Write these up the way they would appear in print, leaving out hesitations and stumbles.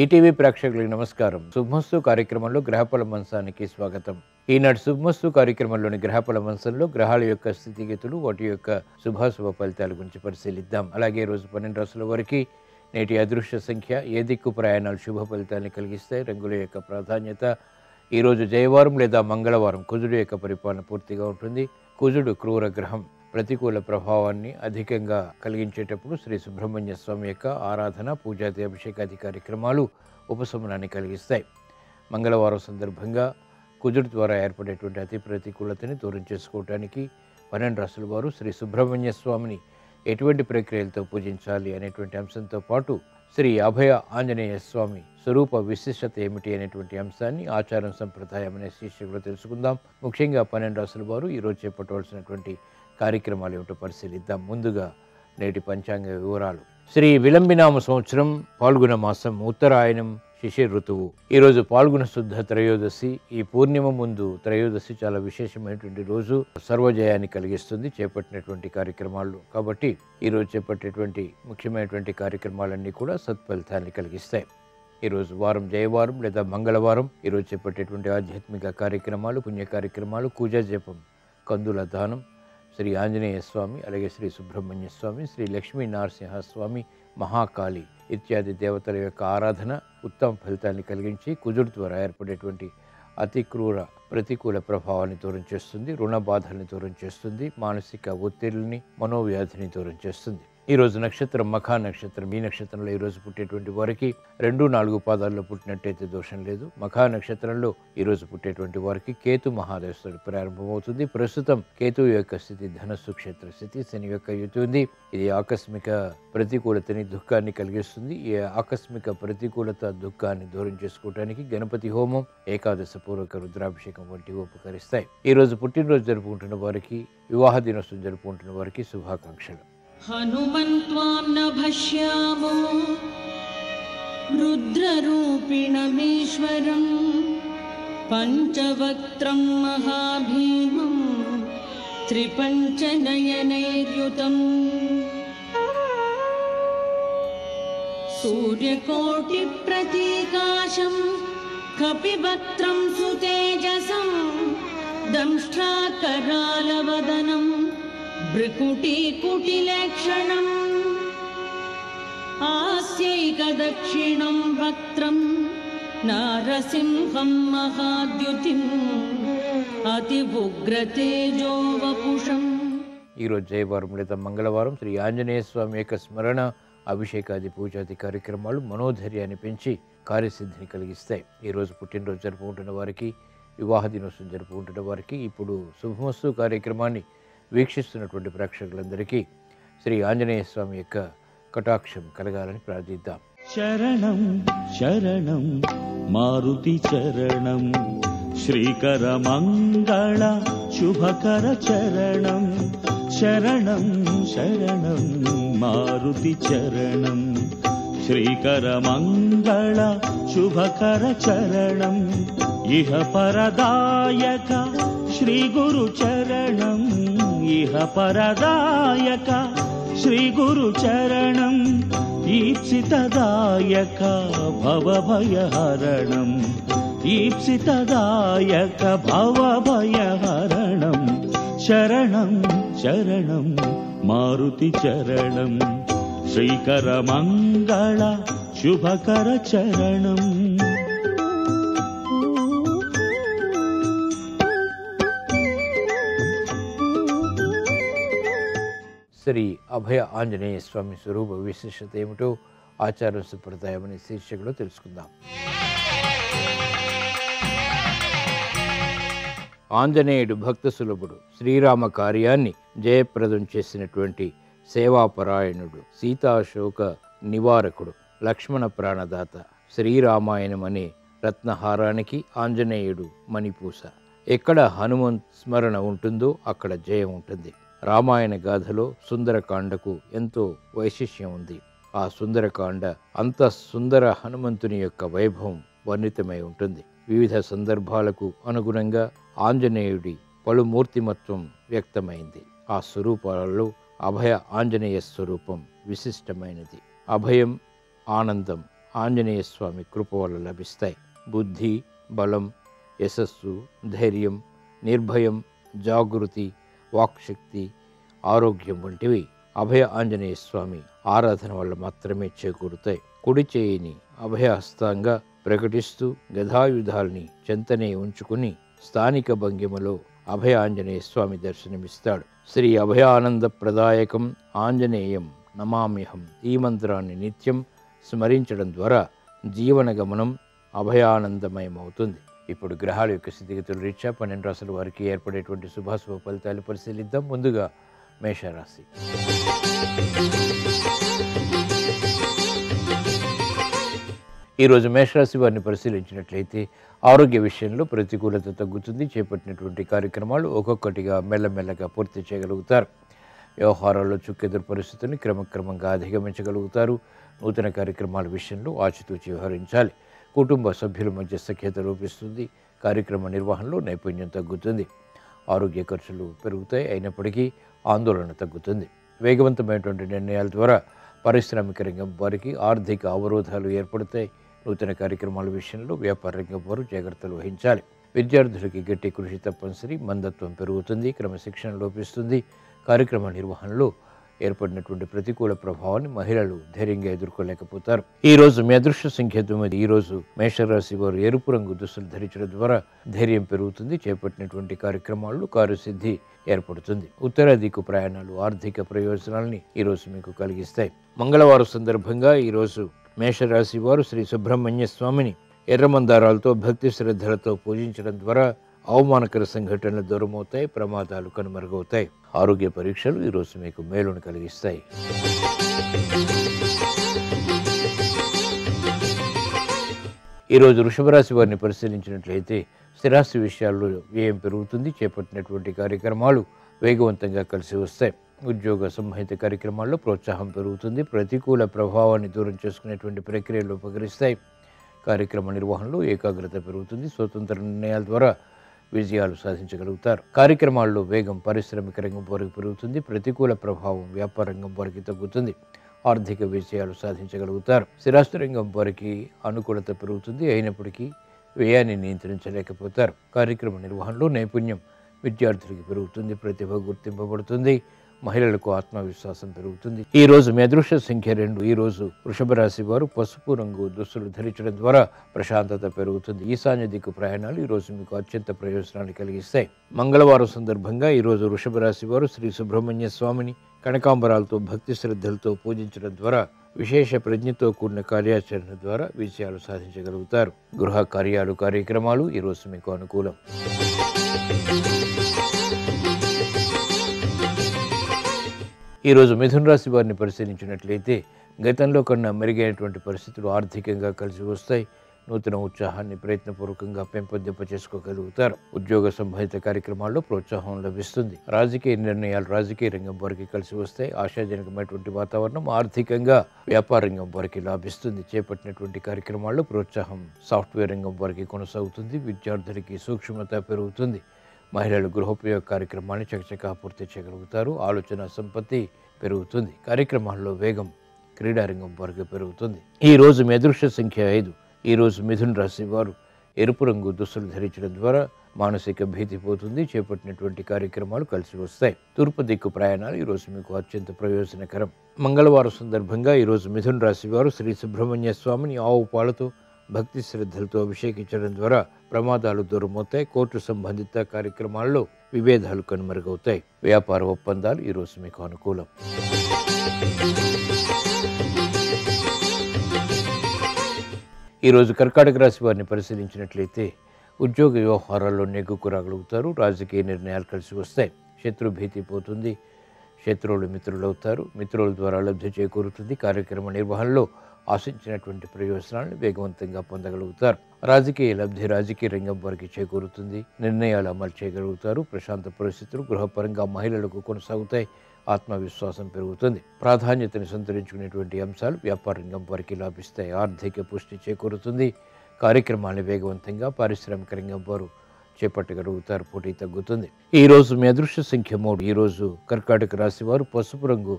ETV ప్రేక్షకులకు నమస్కారం. శుభమస్తు కార్యక్రమంలో గ్రహఫల మంచానికి స్వాగతం. ఈనాటి శుభమస్తు కార్యక్రమంలోని గ్రహఫల మంచంలో గ్రహాల యొక్క స్థితిగతులు, వాటి యొక్క శుభాశుభ ఫలితాల గురించి పరిశీలిద్దాం. అలాగే రోజు 12 రాశుల వరకు నేటి అదృష్ట సంఖ్య, ఏ దిక్కు ప్రయాణాలు శుభ ఫలితాలను కలిగిస్తాయి, రంగుల యొక్క ప్రాధాన్యత, ఈరోజు జయవారం లేదా మంగళవారం, కుజుడు యొక్క పరిపాలన పూర్తిగా ఉంటుంది. కుజుడు క్రూర గ్రహం, ప్రతికూల ప్రభావాన్ని అధికంగా కలిగించేటప్పుడు శ్రీ సుబ్రహ్మణ్య స్వామి యొక్క ఆరాధన, పూజాది అభిషేకాది కార్యక్రమాలు ఉపశమనాన్ని కలిగిస్తాయి. మంగళవారం సందర్భంగా కుజుడి ద్వారా ఏర్పడేటువంటి అతి ప్రతికూలతని దూరం చేసుకోవడానికి 12 రాసుల వారు శ్రీ సుబ్రహ్మణ్య స్వామిని ఎటువంటి ప్రక్రియలతో పూజించాలి అనేటువంటి అంశంతో పాటు శ్రీ అభయ ఆంజనేయ స్వామి స్వరూప విశిష్టత ఏమిటి అనేటువంటి అంశాన్ని ఆచారం సంప్రదాయం అనే శీర్షికలో తెలుసుకుందాం. ముఖ్యంగా 12 రాసుల వారు ఈరోజు చేపట్టవలసినటువంటి కార్యక్రమాలు ఏమిటో పరిశీలిద్దాం. ముందుగా నేటి పంచాంగ వివరాలు. శ్రీ విలంబినామ సంవత్సరం, పాల్గొన మాసం, ఉత్తరాయణం, శిశిర ఋతువు. ఈరోజు పాల్గొన శుద్ధ త్రయోదశి. ఈ పూర్ణిమ ముందు త్రయోదశి చాలా విశేషమైనటువంటి రోజు, సర్వజయాన్ని కలిగిస్తుంది చేపట్టినటువంటి కార్యక్రమాలు. కాబట్టి ఈరోజు చేపట్టేటువంటి ముఖ్యమైనటువంటి కార్యక్రమాలన్నీ కూడా సత్ఫలితాన్ని కలిగిస్తాయి. ఈరోజు వారం జయవారం లేదా మంగళవారం. ఈరోజు చేపట్టేటువంటి ఆధ్యాత్మిక కార్యక్రమాలు, పుణ్య కార్యక్రమాలు, పూజా జపం, కందుల దానం, శ్రీ ఆంజనేయ స్వామి, అలాగే శ్రీ సుబ్రహ్మణ్య స్వామి, శ్రీ లక్ష్మీ నరసింహస్వామి, మహాకాళి ఇత్యాది దేవతల యొక్క ఆరాధన ఉత్తమ ఫలితాన్ని కలిగించి కుజుడి ద్వారా ఏర్పడేటువంటి అతి క్రూర ప్రతికూల ప్రభావాన్ని దూరం చేస్తుంది, రుణ బాధల్ని దూరం చేస్తుంది, మానసిక ఒత్తిడిని, మనోవ్యాధిని దూరం చేస్తుంది. ఈరోజు నక్షత్రం మఖా నక్షత్రం. ఈ నక్షత్రంలో ఈరోజు పుట్టేటువంటి వారికి 2, 4 పాదాల్లో పుట్టినట్టయితే దోషం లేదు. మఖా నక్షత్రంలో ఈరోజు పుట్టేటువంటి వారికి కేతు మహాదశ ప్రారంభమవుతుంది. ప్రస్తుతం కేతు యొక్క స్థితి ధనస్సు క్షేత్ర స్థితి, శని యొక్క యుతి ఉంది. ఇది ఆకస్మిక ప్రతికూలతని, దుఃఖాన్ని కలిగిస్తుంది. ఈ ఆకస్మిక ప్రతికూలత దుఃఖాన్ని దూరం చేసుకోవడానికి గణపతి హోమం, ఏకాదశ పూర్వక రుద్రాభిషేకం వంటివి ఉపకరిస్తాయి. ఈరోజు పుట్టినరోజు జరుపుకుంటున్న వారికి, వివాహ దినోత్సవం జరుపుకుంటున్న వారికి శుభాకాంక్షలు. హనుమంత్వాం నభశ్యామో రుద్రరూపిణమీశ్వరం పంచవక్త్రం మహాభీమం త్రిపంచనయనైర్యుతం సూర్యకోటి ప్రతీకాశం కపివక్త్రం సుతేజసం దంష్ట్రాకరాలవదనం భృకుటీకుటిలక్షణం ఆస్యైకదక్షిణం వక్త్రం నారసింహం మహాద్యుతిం అతి ఉగ్రతేజో వపుషం. ఈరోజు జయవారం లేదా మంగళవారం. శ్రీ ఆంజనేయ స్వామి యొక్క స్మరణ, అభిషేకాది పూజాది కార్యక్రమాలు మనోధైర్యాన్ని పెంచి కార్యసిద్ధిని కలిగిస్తాయి. ఈరోజు పుట్టినరోజు జరుపుకుంటున్న వారికి, వివాహ దినోత్సవం జరుపుకుంటున్న వారికి, ఇప్పుడు శుభమస్తు కార్యక్రమాన్ని వీక్షిస్తున్నటువంటి ప్రేక్షకులందరికీ శ్రీ ఆంజనేయ స్వామి యొక్క కటాక్షం కలగాలని ప్రార్థిద్దాం. శరణం శరణం మారుతి చరణం, శ్రీకర మంగళ శుభకర చరణం, శరణం శరణం మారుతి చరణం, శ్రీకర మంగళ శుభకర చరణం, ఇహ పరదాయక శ్రీ గురు చరణం, ఇహ పరదాయక శ్రీ గురు చరణం, ఈప్సితదాయక భవభయహరణం, ఈప్సితదాయక భవభయహరణం, శరణం శరణం మారుతి చరణం, శ్రీకర మంగళ శుభకర చరణం. శ్రీ అభయ ఆంజనేయ స్వామి స్వరూప విశిష్టత ఏమిటో ఆచార సంప్రదాయం అనే శీర్షికలో తెలుసుకుందాం. ఆంజనేయుడు భక్త సులభుడు, శ్రీరామ కార్యాన్ని జయప్రదం చేసినటువంటి సేవాపరాయణుడు, సీతాశోక నివారకుడు, లక్ష్మణ ప్రాణదాత, శ్రీరామాయణం అనే రత్నహారానికి ఆంజనేయుడు మణిపూస. ఎక్కడ హనుమంత్ స్మరణ ఉంటుందో అక్కడ జయం ఉంటుంది. రామాయణ గాథలో సుందరకాండకు ఎంతో వైశిష్ట్యం ఉంది. ఆ సుందరకాండ అంత సుందర హనుమంతుని యొక్క వైభవం వర్ణితమై ఉంటుంది. వివిధ సందర్భాలకు అనుగుణంగా ఆంజనేయుడి పలు మూర్తిమత్వం వ్యక్తమైంది. ఆ స్వరూపాలలో అభయ ఆంజనేయ స్వరూపం విశిష్టమైనది. అభయం, ఆనందం, ఆంజనేయ స్వామి కృప వల్ల లభిస్తాయి. బుద్ధి, బలం, యశస్సు, ధైర్యం, నిర్భయం, జాగృతి, వాక్శక్తి, ఆరోగ్యం వంటివి అభయ ఆంజనేయ స్వామి ఆరాధన వల్ల మాత్రమే చేకూరుతాయి. కుడి చేయిని అభయహస్తంగా ప్రకటిస్తూ గదాయుధాల్ని చెంతనే ఉంచుకుని స్థానిక భంగిమలో అభయ ఆంజనేయ స్వామి దర్శనమిస్తాడు. శ్రీ అభయానంద ప్రదాయకం ఆంజనేయం నమామ్యహం ఈ మంత్రాన్ని నిత్యం స్మరించడం ద్వారా జీవన గమనం అభయానందమయమవుతుంది. ఇప్పుడు గ్రహాల యొక్క స్థితిగతులు రీత్యా 12 రాశుల వారికి ఏర్పడేటువంటి శుభాశుభ ఫలితాలు పరిశీలిద్దాం. ముందుగా మేషరాశి. ఈరోజు మేషరాశి వారిని పరిశీలించినట్లయితే ఆరోగ్య విషయంలో ప్రతికూలత తగ్గుతుంది. చేపట్టినటువంటి కార్యక్రమాలు ఒక్కొక్కటిగా మెల్లమెల్లగా పూర్తి చేయగలుగుతారు. వ్యవహారాల్లో చుక్కెదురు పరిస్థితుల్ని క్రమక్రమంగా అధిగమించగలుగుతారు. నూతన కార్యక్రమాల విషయంలో ఆచితూచి వ్యవహరించాలి. కుటుంబ సభ్యుల మధ్య సఖ్యత రూపిస్తుంది. కార్యక్రమ నిర్వహణలో నైపుణ్యం తగ్గుతుంది. ఆరోగ్య ఖర్చులు పెరుగుతాయి. అయినప్పటికీ ఆందోళన తగ్గుతుంది. వేగవంతమైనటువంటి నిర్ణయాల ద్వారా పారిశ్రామిక రంగం వారికి ఆర్థిక అవరోధాలు ఏర్పడతాయి. నూతన కార్యక్రమాల విషయంలో వ్యాపార రంగం వారు జాగ్రత్తలు వహించాలి. విద్యార్థులకి గట్టి కృషి తప్పనిసరి. మందత్వం పెరుగుతుంది. క్రమశిక్షణ లోపిస్తుంది. కార్యక్రమ నిర్వహణలో ఏర్పడినటువంటి ప్రతికూల ప్రభావాన్ని మహిళలు ధైర్యంగా ఎదుర్కోలేకపోతారు. ఈ రోజు మీ అదృష్ట సంఖ్య 9. ఈ రోజు మేషరాశి వారు ఎరుపు రంగు దుస్తులు ధరించడం ద్వారా ధైర్యం పెరుగుతుంది. చేపట్టినటువంటి కార్యక్రమాల్లో కార్యసిద్ధి ఏర్పడుతుంది. ఉత్తర దిక్కు ప్రయాణాలు ఆర్థిక ప్రయోజనాలని ఈ రోజు మీకు కలిగిస్తాయి. మంగళవారం సందర్భంగా ఈ రోజు మేషరాశి వారు శ్రీ సుబ్రహ్మణ్య స్వామిని ఎర్రమందారాలతో భక్తి శ్రద్ధలతో పూజించడం ద్వారా అవమానకర సంఘటనలు దూరమవుతాయి. ప్రమాదాలు కనుమరుగవుతాయి. ఆరోగ్య పరీక్షలు ఈరోజు మీకు మేలును కలిగిస్తాయి. ఈరోజు వృషభరాశి వారిని పరిశీలించినట్లయితే స్థిరాస్తి విషయాల్లో వ్యయం పెరుగుతుంది. చేపట్టినటువంటి కార్యక్రమాలు వేగవంతంగా కలిసి వస్తాయి. ఉద్యోగ సంహిత కార్యక్రమాల్లో ప్రోత్సాహం పెరుగుతుంది. ప్రతికూల ప్రభావాన్ని దూరం చేసుకునేటువంటి ప్రక్రియలు ఉపకరిస్తాయి. కార్యక్రమ నిర్వహణలో ఏకాగ్రత పెరుగుతుంది. స్వతంత్ర నిర్ణయాల ద్వారా విజయాలు సాధించగలుగుతారు. కార్యక్రమాల్లో వేగం పారిశ్రామిక రంగం వారికి పెరుగుతుంది. ప్రతికూల ప్రభావం వ్యాపార రంగం వారికి తగ్గుతుంది. ఆర్థిక విజయాలు సాధించగలుగుతారు. స్థిరాస్తి రంగం వారికి అనుకూలత పెరుగుతుంది. అయినప్పటికీ వ్యయాన్ని నియంత్రించలేకపోతారు. కార్యక్రమ నిర్వహణలో నైపుణ్యం విద్యార్థులకు పెరుగుతుంది. ప్రతిభ గుర్తింపబడుతుంది. మహిళలకు ఆత్మవిశ్వాసం పెరుగుతుంది. ఈ రోజు మీ అదృష్ట సంఖ్య 2. ఈ రోజు వృషభ రాశి వారు పసుపు రంగు దుస్తులు ధరించడం ద్వారా ప్రశాంతత పెరుగుతుంది. ఈశాన్య దిక్కు ప్రయాణాలు ఈ రోజు మీకు అత్యంత ప్రయోజనాన్ని కలిగిస్తాయి. మంగళవారం సందర్భంగా ఈ రోజు వృషభ రాశి వారు శ్రీ సుబ్రహ్మణ్య స్వామిని కనకాంబరాలతో భక్తి శ్రద్ధలతో పూజించడం ద్వారా విశేష ప్రజ్ఞతో కూడిన కార్యాచరణ ద్వారా విజయాలు సాధించగలుగుతారు. గృహ కార్యాలు కార్యక్రమాలు ఈ రోజు మీకు అనుకూలం. ఈరోజు మిథున రాశి వారిని పరిశీలించినట్లయితే గతంలో కన్నా మెరుగైనటువంటి పరిస్థితులు ఆర్థికంగా కలిసి వస్తాయి. నూతన ఉత్సాహాన్ని ప్రయత్నపూర్వకంగా పెంపొందింపచేసుకోగలుగుతారు. ఉద్యోగ సంబంధిత కార్యక్రమాల్లో ప్రోత్సాహం లభిస్తుంది. రాజకీయ నిర్ణయాలు రాజకీయ రంగం వారికి కలిసి వస్తాయి. ఆశాజనకమైనటువంటి వాతావరణం ఆర్థికంగా వ్యాపార రంగం వారికి లాభిస్తుంది. చేపట్టినటువంటి కార్యక్రమాల్లో ప్రోత్సాహం సాఫ్ట్వేర్ రంగం వారికి కొనసాగుతుంది. విద్యార్థులకి సూక్ష్మత పెరుగుతుంది. మహిళలు గృహోపయోగ కార్యక్రమాన్ని చకచకా పూర్తి చేయగలుగుతారు. ఆలోచన సంపత్తి పెరుగుతుంది. కార్యక్రమాల్లో వేగం క్రీడారంగం వరకు పెరుగుతుంది. ఈ రోజు మీ అదృష్ట సంఖ్య 5. ఈ రోజు మిథున రాశి వారు ఎరుపు రంగు దుస్తులు ధరించడం ద్వారా మానసిక భీతి పోతుంది. చేపట్టినటువంటి కార్యక్రమాలు కలిసి వస్తాయి. తూర్పు దిక్కు ప్రయాణాలు ఈ రోజు మీకు అత్యంత ప్రయోజనకరం. మంగళవారం సందర్భంగా ఈ రోజు మిథున రాశి వారు శ్రీ సుబ్రహ్మణ్య స్వామిని ఆవు పాలతో భక్తి శ్రద్ధలతో అభిషేకించడం ద్వారా ప్రమాదాలు దూరమవుతాయి. కోర్టు సంబంధిత కార్యక్రమాల్లో విభేదాలు కనుమరుగవుతాయి. వ్యాపార ఒప్పందాలు ఈరోజు మీకు అనుకూలం. ఈరోజు కర్కాటక రాశి వారిని పరిశీలించినట్లయితే ఉద్యోగ వ్యవహారాల్లో నెగ్గుకు రాగలుగుతారు. రాజకీయ నిర్ణయాలు కలిసి వస్తాయి. శత్రు భీతి పోతుంది. శత్రువులు మిత్రులవుతారు. మిత్రుల ద్వారా లబ్ధి చేకూరుతుంది. కార్యక్రమ నిర్వహణలో ఆశించినటువంటి ప్రయోజనాలను వేగవంతంగా పొందగలుగుతారు. రాజకీయ లబ్ధి రాజకీయ రంగం వారికి చేకూరుతుంది. నిర్ణయాలు అమలు చేయగలుగుతారు. ప్రశాంత పరిస్థితులు గృహపరంగా మహిళలకు కొనసాగుతాయి. ఆత్మవిశ్వాసం పెరుగుతుంది. ప్రాధాన్యతను సంతరించుకునేటువంటి అంశాలు వ్యాపార రంగం వారికి లాభిస్తాయి. ఆర్థిక పుష్టి చేకూరుతుంది. కార్యక్రమాలను వేగవంతంగా పారిశ్రామిక రంగం వారు చేపట్టగలుగుతారు. పోటీ తగ్గుతుంది. ఈ రోజు మీ అదృష్ట సంఖ్య 3. ఈ రోజు కర్కాటక రాశి వారు పసుపు రంగు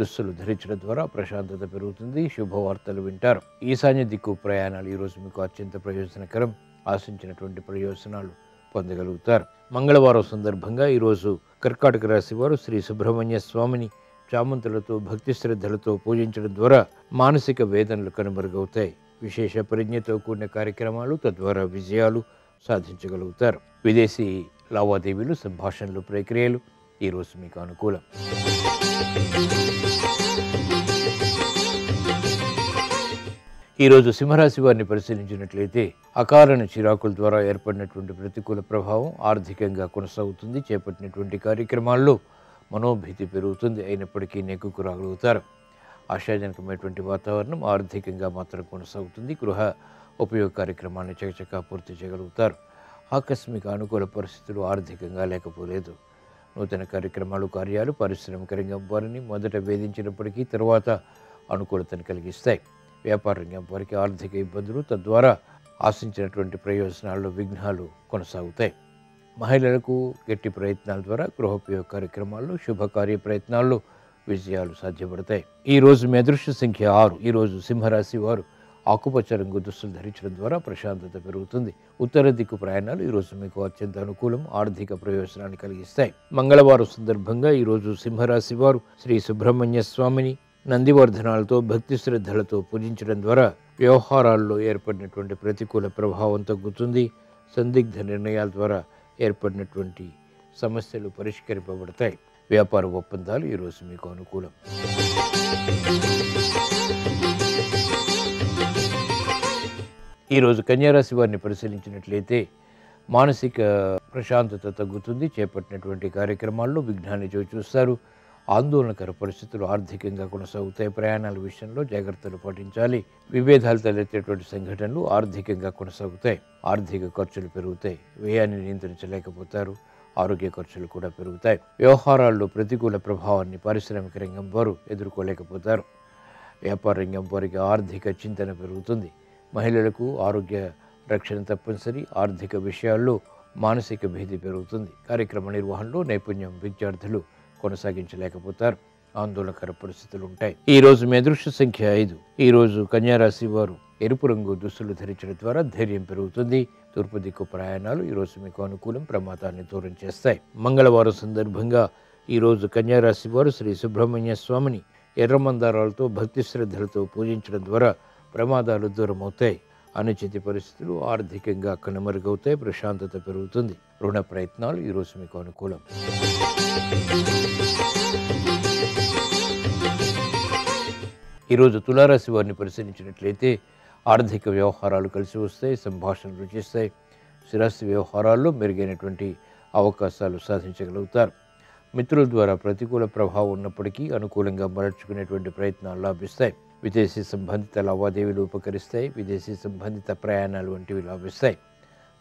దుస్తులు ధరించడం ద్వారా ప్రశాంతత పెరుగుతుంది, శుభవార్తలు వింటారు। ఈశాన్య దిక్కు ప్రయాణాలు ఈ రోజు మీకు అత్యంత ప్రయోజనకరం, ఆశించినటువంటి ప్రయోజనాలు పొందగలుగుతారు। మంగళవారం సందర్భంగా ఈ రోజు కర్కాటక రాశి వారు శ్రీ సుబ్రహ్మణ్య స్వామిని చామంతులతో భక్తి శ్రద్ధలతో పూజించడం ద్వారా మానసిక వేదనలు కనుమరుగవుతాయి। విశేష పరిజ్ఞతో కూడిన కార్యక్రమాలు తద్వారా విజయాలు సాధించగలుగుతారు। విదేశీ లావాదేవీలు సంభాషణలు ప్రక్రియలు ఈ రోజు మీకు అనుకూలం। ఈరోజు సింహరాశి వారిని పరిశీలించినట్లయితే అకారణ చిరాకుల ద్వారా ఏర్పడినటువంటి ప్రతికూల ప్రభావం ఆర్థికంగా కొనసాగుతుంది। చేపట్టినటువంటి కార్యక్రమాల్లో మనోభీతి పెరుగుతుంది, అయినప్పటికీ నెగ్గుకు రాగలుగుతారు। ఆశాజనకమైనటువంటి వాతావరణం ఆర్థికంగా మాత్రం కొనసాగుతుంది। గృహ ఉపయోగ కార్యక్రమాన్ని చకచకా పూర్తి చేయగలుగుతారు। ఆకస్మిక అనుకూల పరిస్థితులు ఆర్థికంగా లేకపోలేదు। నూతన కార్యక్రమాలు కార్యాలు పారిశ్రామిక రంగం వారిని మొదట వేధించినప్పటికీ తర్వాత అనుకూలతను కలిగిస్తాయి। వ్యాపార రంగం వారికి ఆర్థిక ఇబ్బందులు, తద్వారా ఆశించినటువంటి ప్రయోజనాల్లో విఘ్నాలు కొనసాగుతాయి। మహిళలకు గట్టి ప్రయత్నాల ద్వారా గృహోపయోగ కార్యక్రమాల్లో శుభకార్య ప్రయత్నాల్లో విజయాలు సాధ్యపడతాయి। ఈరోజు మీ అదృష్ట సంఖ్య 6। ఈరోజు సింహరాశి వారు ఆకుపచ్చ రంగు దుస్తులు ధరించడం ద్వారా ప్రశాంతత పెరుగుతుంది। ఉత్తర దిక్కు ప్రయాణాలు ఈరోజు మీకు అత్యంత అనుకూలం, ఆర్థిక ప్రయోజనాన్ని కలిగిస్తాయి। మంగళవారం సందర్భంగా ఈరోజు సింహరాశి వారు శ్రీ సుబ్రహ్మణ్య స్వామిని నందివర్ధనాలతో భక్తి శ్రద్ధలతో పూజించడం ద్వారా వ్యవహారాల్లో ఏర్పడినటువంటి ప్రతికూల ప్రభావం తగ్గుతుంది। సందిగ్ధ నిర్ణయాల ద్వారా ఏర్పడినటువంటి సమస్యలు పరిష్కరింపబడతాయి। వ్యాపార ఒప్పందాలు ఈరోజు మీకు అనుకూలం। ఈరోజు కన్యారాశి వారిని పరిశీలించినట్లయితే మానసిక ప్రశాంతత తగ్గుతుంది। చేపట్టినటువంటి కార్యక్రమాల్లో విఘ్నాన్ని చూస్తారు। ఆందోళనకర పరిస్థితులు ఆర్థికంగా కొనసాగుతాయి। ప్రయాణాల విషయంలో జాగ్రత్తలు పాటించాలి। విభేదాలు తలెత్తేటువంటి సంఘటనలు ఆర్థికంగా కొనసాగుతాయి। ఆర్థిక ఖర్చులు పెరుగుతాయి, వ్యయాన్ని నియంత్రించలేకపోతారు, ఆరోగ్య ఖర్చులు కూడా పెరుగుతాయి। వ్యవహారాల్లో ప్రతికూల ప్రభావాన్ని పారిశ్రామిక రంగం వారు ఎదుర్కోలేకపోతారు। వ్యాపార రంగం వారికి ఆర్థిక చింతన పెరుగుతుంది। మహిళలకు ఆరోగ్య రక్షణ తప్పనిసరి, ఆర్థిక విషయాల్లో మానసిక భీతి పెరుగుతుంది। కార్యక్రమ నిర్వహణలో నైపుణ్యం విద్యార్థులు కొనసాగించలేకపోతారు, ఆందోళనకర పరిస్థితులు ఉంటాయి। ఈ రోజు మీ అదృష్ట సంఖ్య 5। ఈ రోజు కన్యారాశి వారు ఎరుపు రంగు దుస్తులు ధరించడం ద్వారా ధైర్యం పెరుగుతుంది। తూర్పు దిక్కు ప్రయాణాలు ఈరోజు మీకు అనుకూలం, ప్రమాదాన్ని దూరం చేస్తాయి। మంగళవారం సందర్భంగా ఈరోజు కన్యారాశి వారు శ్రీ సుబ్రహ్మణ్య స్వామిని ఎర్రమందారాలతో భక్తి శ్రద్ధలతో పూజించడం ద్వారా ప్రమాదాలు దూరమవుతాయి। అనుచిత పరిస్థితులు ఆర్థికంగా కనుమరుగవుతాయి, ప్రశాంతత పెరుగుతుంది। రుణ ప్రయత్నాలు ఈరోజు మీకు అనుకూలం। ఈరోజు తులారాశి వారిని పరిశీలించినట్లయితే ఆర్థిక వ్యవహారాలు కలిసి వస్తాయి, సంభాషణలు రుచిస్తాయి। స్థిరాస్తి వ్యవహారాల్లో మెరుగైనటువంటి అవకాశాలు సాధించగలుగుతారు। మిత్రుల ద్వారా ప్రతికూల ప్రభావం ఉన్నప్పటికీ అనుకూలంగా మరల్చుకునేటువంటి ప్రయత్నాలు లాభిస్తాయి। విదేశీ సంబంధిత లావాదేవీలు ఉపకరిస్తాయి। విదేశీ సంబంధిత ప్రయాణాలు వంటివి లాభిస్తాయి।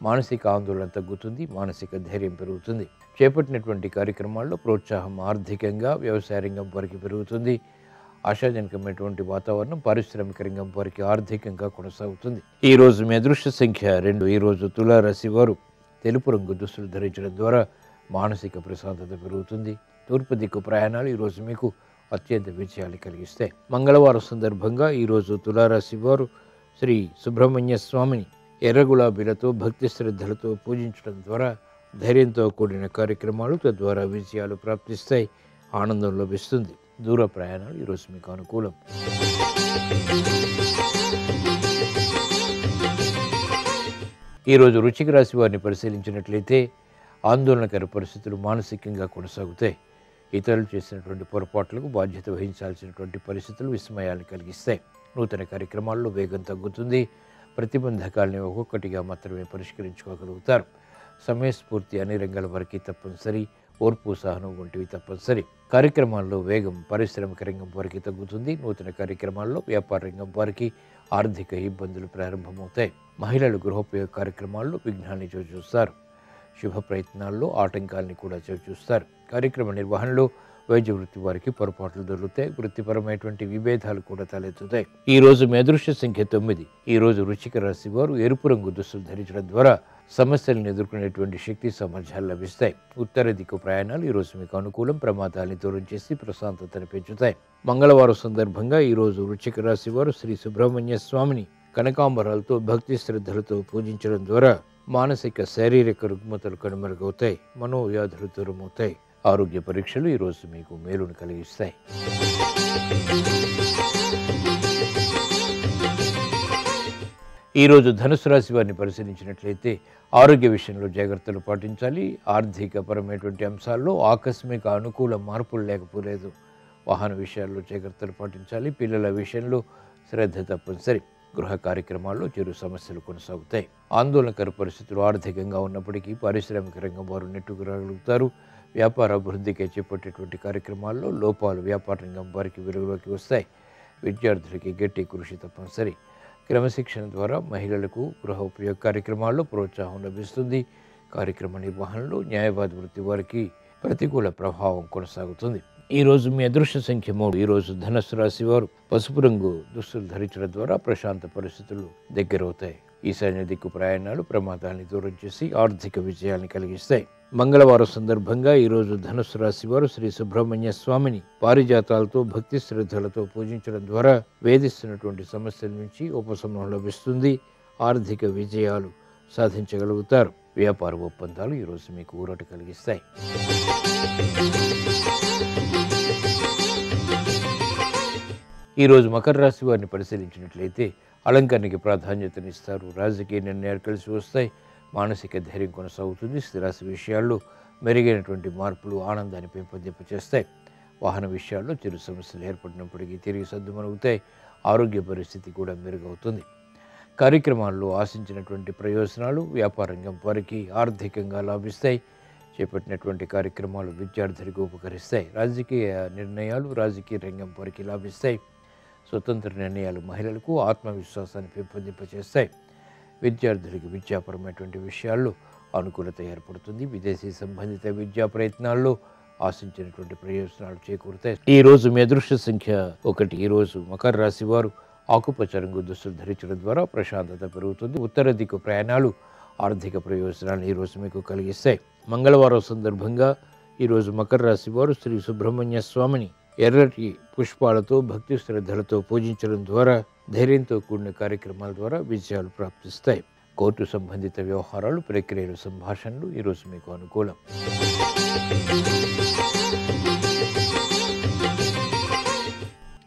మానసిక ఆందోళన తగ్గుతుంది, మానసిక ధైర్యం పెరుగుతుంది। చేపట్టినటువంటి కార్యక్రమాల్లో ప్రోత్సాహం ఆర్థికంగా వ్యవసాయ రంగం వారికి పెరుగుతుంది। ఆశాజనకమైనటువంటి వాతావరణం పారిశ్రామిక రంగం వారికి ఆర్థికంగా కొనసాగుతుంది। ఈరోజు మీ అదృష్ట సంఖ్య 2। ఈరోజు తులారాశి వారు తెలుపు రంగు దుస్తులు ధరించడం ద్వారా మానసిక ప్రశాంతత పెరుగుతుంది। తూర్పు దిక్కు ప్రయాణాలు ఈరోజు మీకు అత్యంత విజయాలు కలిగిస్తాయి। మంగళవారం సందర్భంగా ఈరోజు తులారాశి వారు శ్రీ సుబ్రహ్మణ్య స్వామిని ఎర్ర గులాబీలతో భక్తి శ్రద్ధలతో పూజించడం ద్వారా ధైర్యంతో కూడిన కార్యక్రమాలు తద్వారా విజయాలు ప్రాప్తిస్తాయి, ఆనందం లభిస్తుంది। దూర ప్రయాణాలు ఈరోజు మీకు అనుకూలం। ఈరోజు వృశ్చిక రాశి వారిని పరిశీలించినట్లయితే ఆందోళనకర పరిస్థితులు మానసికంగా కొనసాగుతాయి। ఇతరులు చేసినటువంటి పొరపాట్లకు బాధ్యత వహించాల్సినటువంటి పరిస్థితులు విస్మయాన్ని కలిగిస్తాయి। నూతన కార్యక్రమాల్లో వేగం తగ్గుతుంది। ప్రతిబంధకాలని ఒక్కొక్కటిగా మాత్రమే పరిష్కరించుకోగలుగుతారు। సమయస్ఫూర్తి అన్ని రంగాల వరకు తప్పనిసరి, ఓర్పు సహనం వంటివి తప్పనిసరి। కార్యక్రమాల్లో వేగం పారిశ్రామిక రంగం వారికి తగ్గుతుంది। నూతన కార్యక్రమాల్లో వ్యాపార రంగం వారికి ఆర్థిక ఇబ్బందులు ప్రారంభమవుతాయి। మహిళలు గృహోపయోగ కార్యక్రమాల్లో విఘ్నాన్ని చూస్తారు। శుభ ప్రయత్నాల్లో ఆటంకాలని కూడా చూస్తారు। కార్యక్రమ నిర్వహణలో వైద్య వృత్తి వారికి పొరపాట్లు దొరుకుతాయి। వృత్తిపరమైనటువంటి విభేదాలు కూడా తలెత్తుతాయి। ఈ రోజు మీ అదృష్ట సంఖ్య 9। ఈ రోజు వృశ్చిక రాశి వారు ఎరుపు రంగు దుస్తులు ధరించడం ద్వారా సమస్యలను ఎదుర్కొనేటువంటి శక్తి సామర్థ్యాలు లభిస్తాయి। ఉత్తర దిక్కు ప్రయాణాలు ఈ రోజు మీకు అనుకూలం। ప్రమాదాలను దూరం చేసి ప్రశాంతతను పెంచుతాయి। మంగళవారం సందర్భంగా ఈ రోజు వృశ్చిక రాశి వారు శ్రీ సుబ్రహ్మణ్య స్వామిని కనకాంబరాలతో భక్తి శ్రద్ధలతో పూజించడం ద్వారా మానసిక శారీరక రుగ్మతలు కనుమరుగవుతాయి। మనోవ్యాధులు దూరమవుతాయి। ఆరోగ్య పరీక్షలు ఈ రోజు మీకు మేలును కలిగిస్తాయి। ఈ రోజు ధనుసు రాశి వారిని పరిశీలించినట్లయితే ఆరోగ్య విషయంలో జాగ్రత్తలు పాటించాలి। ఆర్థికపరమైనటువంటి అంశాల్లో ఆకస్మిక అనుకూల మార్పులు లేకపోలేదు। వాహన విషయాల్లో జాగ్రత్తలు పాటించాలి। పిల్లల విషయంలో శ్రద్ధ తప్పనిసరి। గృహ కార్యక్రమాల్లో చిరు సమస్యలు కొనసాగుతాయి। ఆందోళనకర పరిస్థితులు ఆర్థికంగా ఉన్నప్పటికీ పారిశ్రామిక రంగం వారు నెట్టుకురాగలుగుతారు। వ్యాపార అభివృద్ధికి చేపట్టేటువంటి కార్యక్రమాల్లో లోపాలు వ్యాపార రంగం వారికి వెలుగులోకి వస్తాయి। విద్యార్థులకి గట్టి కృషి తప్పనిసరి। క్రమశిక్షణ ద్వారా మహిళలకు గృహ ఉపయోగ కార్యక్రమాల్లో ప్రోత్సాహం లభిస్తుంది। కార్యక్రమ నిర్వహణలో న్యాయవాద వృత్తి వారికి ప్రతికూల ప్రభావం కొనసాగుతుంది। ఈ రోజు మీ అదృష్ట సంఖ్య 3। ఈ రోజు ధనుసు రాశి వారు పసుపు రంగు దుస్తులు ధరించడం ద్వారా ప్రశాంత పరిస్థితులు దగ్గరవుతాయి। ఈశాన్య దిక్కు ప్రయాణాలు ప్రమాదాన్ని దూరం చేసి ఆర్థిక విజయాన్ని కలిగిస్తాయి। మంగళవారం సందర్భంగా ఈ రోజు ధనుసు రాశి వారు శ్రీ సుబ్రహ్మణ్య స్వామిని పారిజాతాలతో భక్తి శ్రద్ధలతో పూజించడం ద్వారా వేధిస్తున్నటువంటి సమస్యల నుంచి ఉపశమనం లభిస్తుంది। ఆర్థిక విజయాలు సాధించగలుగుతారు। వ్యాపార ఒప్పందాలు ఈ రోజు మీకు ఊరట కలిగిస్తాయి। ఈ రోజు మకర రాశి వారిని పరిశీలించినట్లయితే అలంకరణకి ప్రాధాన్యతనిస్తారు। రాజకీయ నిర్ణయాలు కలిసి వస్తాయి। మానసిక ధైర్యం కొనసాగుతుంది। స్థిరాశి విషయాల్లో మెరుగైనటువంటి మార్పులు ఆనందాన్ని పెంపొందింపచేస్తాయి। వాహన విషయాల్లో చిరు సమస్యలు ఏర్పడినప్పటికీ తిరిగి సద్దుమణుగుతాయి। ఆరోగ్య పరిస్థితి కూడా మెరుగవుతుంది। కార్యక్రమాల్లో ఆశించినటువంటి ప్రయోజనాలు వ్యాపారంగం వారికి ఆర్థికంగా లాభిస్తాయి। చేపట్టినటువంటి కార్యక్రమాలు విద్యార్థులకు ఉపకరిస్తాయి। రాజకీయ నిర్ణయాలు రాజకీయ రంగం వారికి లాభిస్తాయి। స్వతంత్ర నిర్ణయాలు మహిళలకు ఆత్మవిశ్వాసాన్ని పెంపొందింపచేస్తాయి। విద్యార్థులకు విద్యాపరమైనటువంటి విషయాల్లో అనుకూలత ఏర్పడుతుంది। విదేశీ సంబంధిత విద్యా ప్రయత్నాల్లో ఆశించినటువంటి ప్రయోజనాలు చేకూరుతాయి। ఈ రోజు మీ అదృష్ట సంఖ్య 1। ఈ రోజు మకర రాశి వారు ఆకుపచ్చ రంగు దుస్తులు ధరించడం ద్వారా ప్రశాంతత పెరుగుతుంది। ఉత్తర దిక్కు ప్రయాణాలు ఆర్థిక ప్రయోజనాలు ఈ రోజు మీకు కలిగిస్తాయి। మంగళవారం సందర్భంగా ఈరోజు మకర రాశి వారు శ్రీ సుబ్రహ్మణ్య స్వామిని ఎర్రటి పుష్పాలతో భక్తి శ్రద్ధలతో పూజించడం ద్వారా ధైర్యంతో కూడిన కార్యక్రమాల ద్వారా విజయాలు ప్రాప్తిస్తాయి। కోర్టు సంబంధిత వ్యవహారాలు ప్రక్రియలు సంభాషణలు ఈరోజు మీకు అనుకూలం।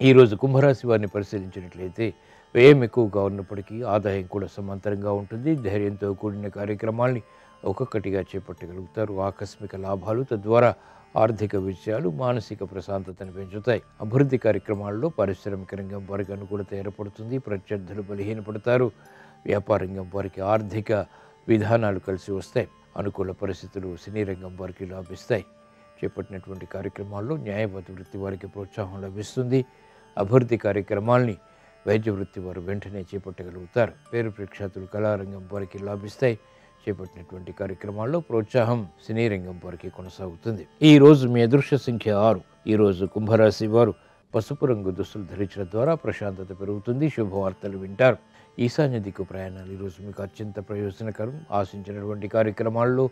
ఈరోజు కుంభరాశి వారిని పరిశీలించినట్లయితే వ్యయం ఎక్కువగా ఉన్నప్పటికీ ఆదాయం కూడా సమాంతరంగా ఉంటుంది। ధైర్యంతో కూడిన కార్యక్రమాల్ని ఒక్కొక్కటిగా చేపట్టగలుగుతారు। ఆకస్మిక లాభాలు తద్వారా ఆర్థిక విజయాలు మానసిక ప్రశాంతతను పెంచుతాయి। అభివృద్ధి కార్యక్రమాల్లో పారిశ్రామిక రంగం వారికి అనుకూలత ఏర్పడుతుంది। ప్రత్యర్థులు బలహీనపడతారు। వ్యాపార రంగం వారికి ఆర్థిక విధానాలు కలిసి వస్తాయి। అనుకూల పరిస్థితులు సినీ రంగం వారికి లాభిస్తాయి। చేపట్టినటువంటి కార్యక్రమాల్లో న్యాయవాద వృత్తి వారికి ప్రోత్సాహం లభిస్తుంది। అభివృద్ధి కార్యక్రమాల్ని వైద్య వృత్తి వారు వెంటనే చేపట్టగలుగుతారు। పేరు ప్రఖ్యాతులు కళారంగం వారికి లాభిస్తాయి। చేపట్టినటువంటి కార్యక్రమాల్లో ప్రోత్సాహం సినీ రంగం వారికి కొనసాగుతుంది। ఈ రోజు మీ అదృష్ట సంఖ్య 6। ఈ రోజు కుంభరాశి వారు పసుపు రంగు దుస్తులు ధరించడం ద్వారా ప్రశాంతత పెరుగుతుంది। శుభవార్తలు వింటారు। ఈశాన్య దిక్కు ప్రయాణాలు ఈ రోజు మీకు అత్యంత ప్రయోజనకరం। ఆశించినటువంటి కార్యక్రమాల్లో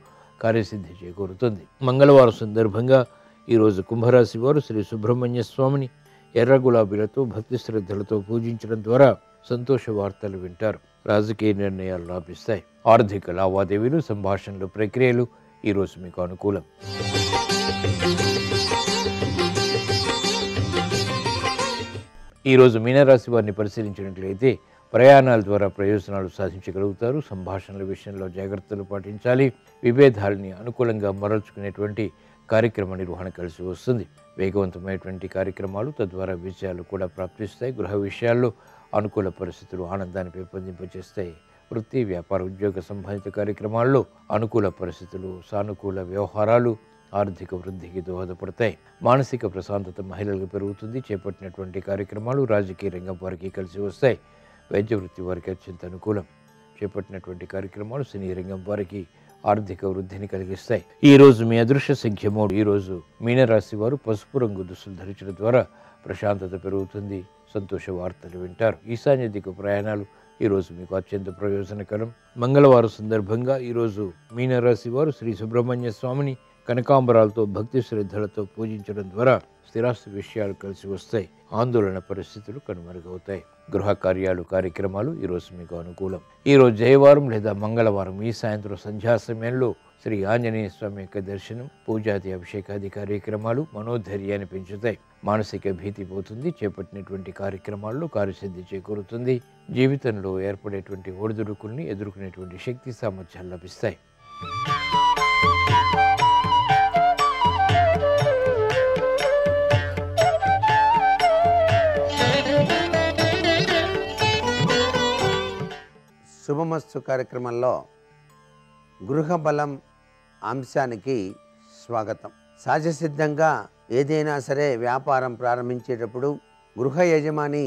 కార్యసిద్ధి చేకూరుతుంది। మంగళవారం సందర్భంగా ఈ రోజు కుంభరాశి వారు శ్రీ సుబ్రహ్మణ్య స్వామిని ఎర్ర గులాబీలతో భక్తి శ్రద్ధలతో పూజించడం ద్వారా సంతోష వార్తలు వింటారు। రాజకీయ నిర్ణయాలు లాభిస్తాయి। ఆర్థిక లావాదేవీలు సంభాషణలు ప్రక్రియలు ఈరోజు మీకు అనుకూలం। ఈరోజు మీనరాశి వారిని పరిశీలించినట్లయితే ప్రయాణాల ద్వారా ప్రయోజనాలు సాధించగలుగుతారు। సంభాషణల విషయంలో జాగ్రత్తలు పాటించాలి। విభేదాలని అనుకూలంగా మరల్చుకునేటువంటి కార్యక్రమ నిర్వహణ కలిసి వస్తుంది। వేగవంతమైనటువంటి కార్యక్రమాలు తద్వారా విజయాలు కూడా ప్రాప్తిస్తాయి। గృహ విషయాల్లో అనుకూల పరిస్థితులు ఆనందాన్ని పెంపొందింపచేస్తాయి। వృత్తి వ్యాపార ఉద్యోగ సంబంధిత కార్యక్రమాల్లో అనుకూల పరిస్థితులు సానుకూల వ్యవహారాలు ఆర్థిక వృద్ధికి దోహదపడతాయి। మానసిక ప్రశాంతత మహిళలకు పెరుగుతుంది। చేపట్టినటువంటి కార్యక్రమాలు రాజకీయ రంగం వారికి కలిసి వస్తాయి। వైద్య వృత్తి వారికి అత్యంత అనుకూలం। చేపట్టినటువంటి కార్యక్రమాలు సినీ రంగం వారికి ఆర్థిక వృద్ధిని కలిగిస్తాయి। ఈ రోజు మీ అదృష్ట సంఖ్య 3। ఈ రోజు మీనరాశి వారు పసుపు రంగు దుస్తులు ధరించడం ద్వారా ప్రశాంతత పెరుగుతుంది। సంతోష వార్తలు వింటారు। ఈశాన్య దిక్కు ప్రయాణాలు अत्यंत प्रयोजनकरं। मंगलवार संदर्भंगा मीन राशि वारु श्री सुब्रह्मण्य स्वामिनी कनकांबरालतो भक्ति श्रद्धलतो पूजिंचडं द्वारा स्थिरास्ति विषयालु कलिसि वस्तायि। आंदोलन परिस्थितुलु कनुमरुगुतायि। गृह कार्यालु कार्यक्रमालु ई रोजु मीकु अनुकूलं। ई रोजु जयवारं लेदा मंगलवारं ई सायंत्रं संध्या समयंलो श्री आंजनेय स्वामी యొక్క దర్శనం, పూజాది అభిషేకాది కార్యక్రమాలు మనోధైర్యాన్ని పెంచుతాయి। మానసిక భీతి పోతుంది। చేపట్టినటువంటి కార్యక్రమాల్లో కార్యసిద్ధి చేకూరుతుంది। జీవితంలో ఏర్పడేటువంటి ఒడిదుడుకుల్ని ఎదుర్కొనేటువంటి శక్తి సామర్థ్యాలు లభిస్తాయి। శుభమస్తు కార్యక్రమంలో గృహబలం అంశానికి స్వాగతం। సహజసిద్ధంగా ఏదైనా సరే వ్యాపారం ప్రారంభించేటప్పుడు గృహ యజమాని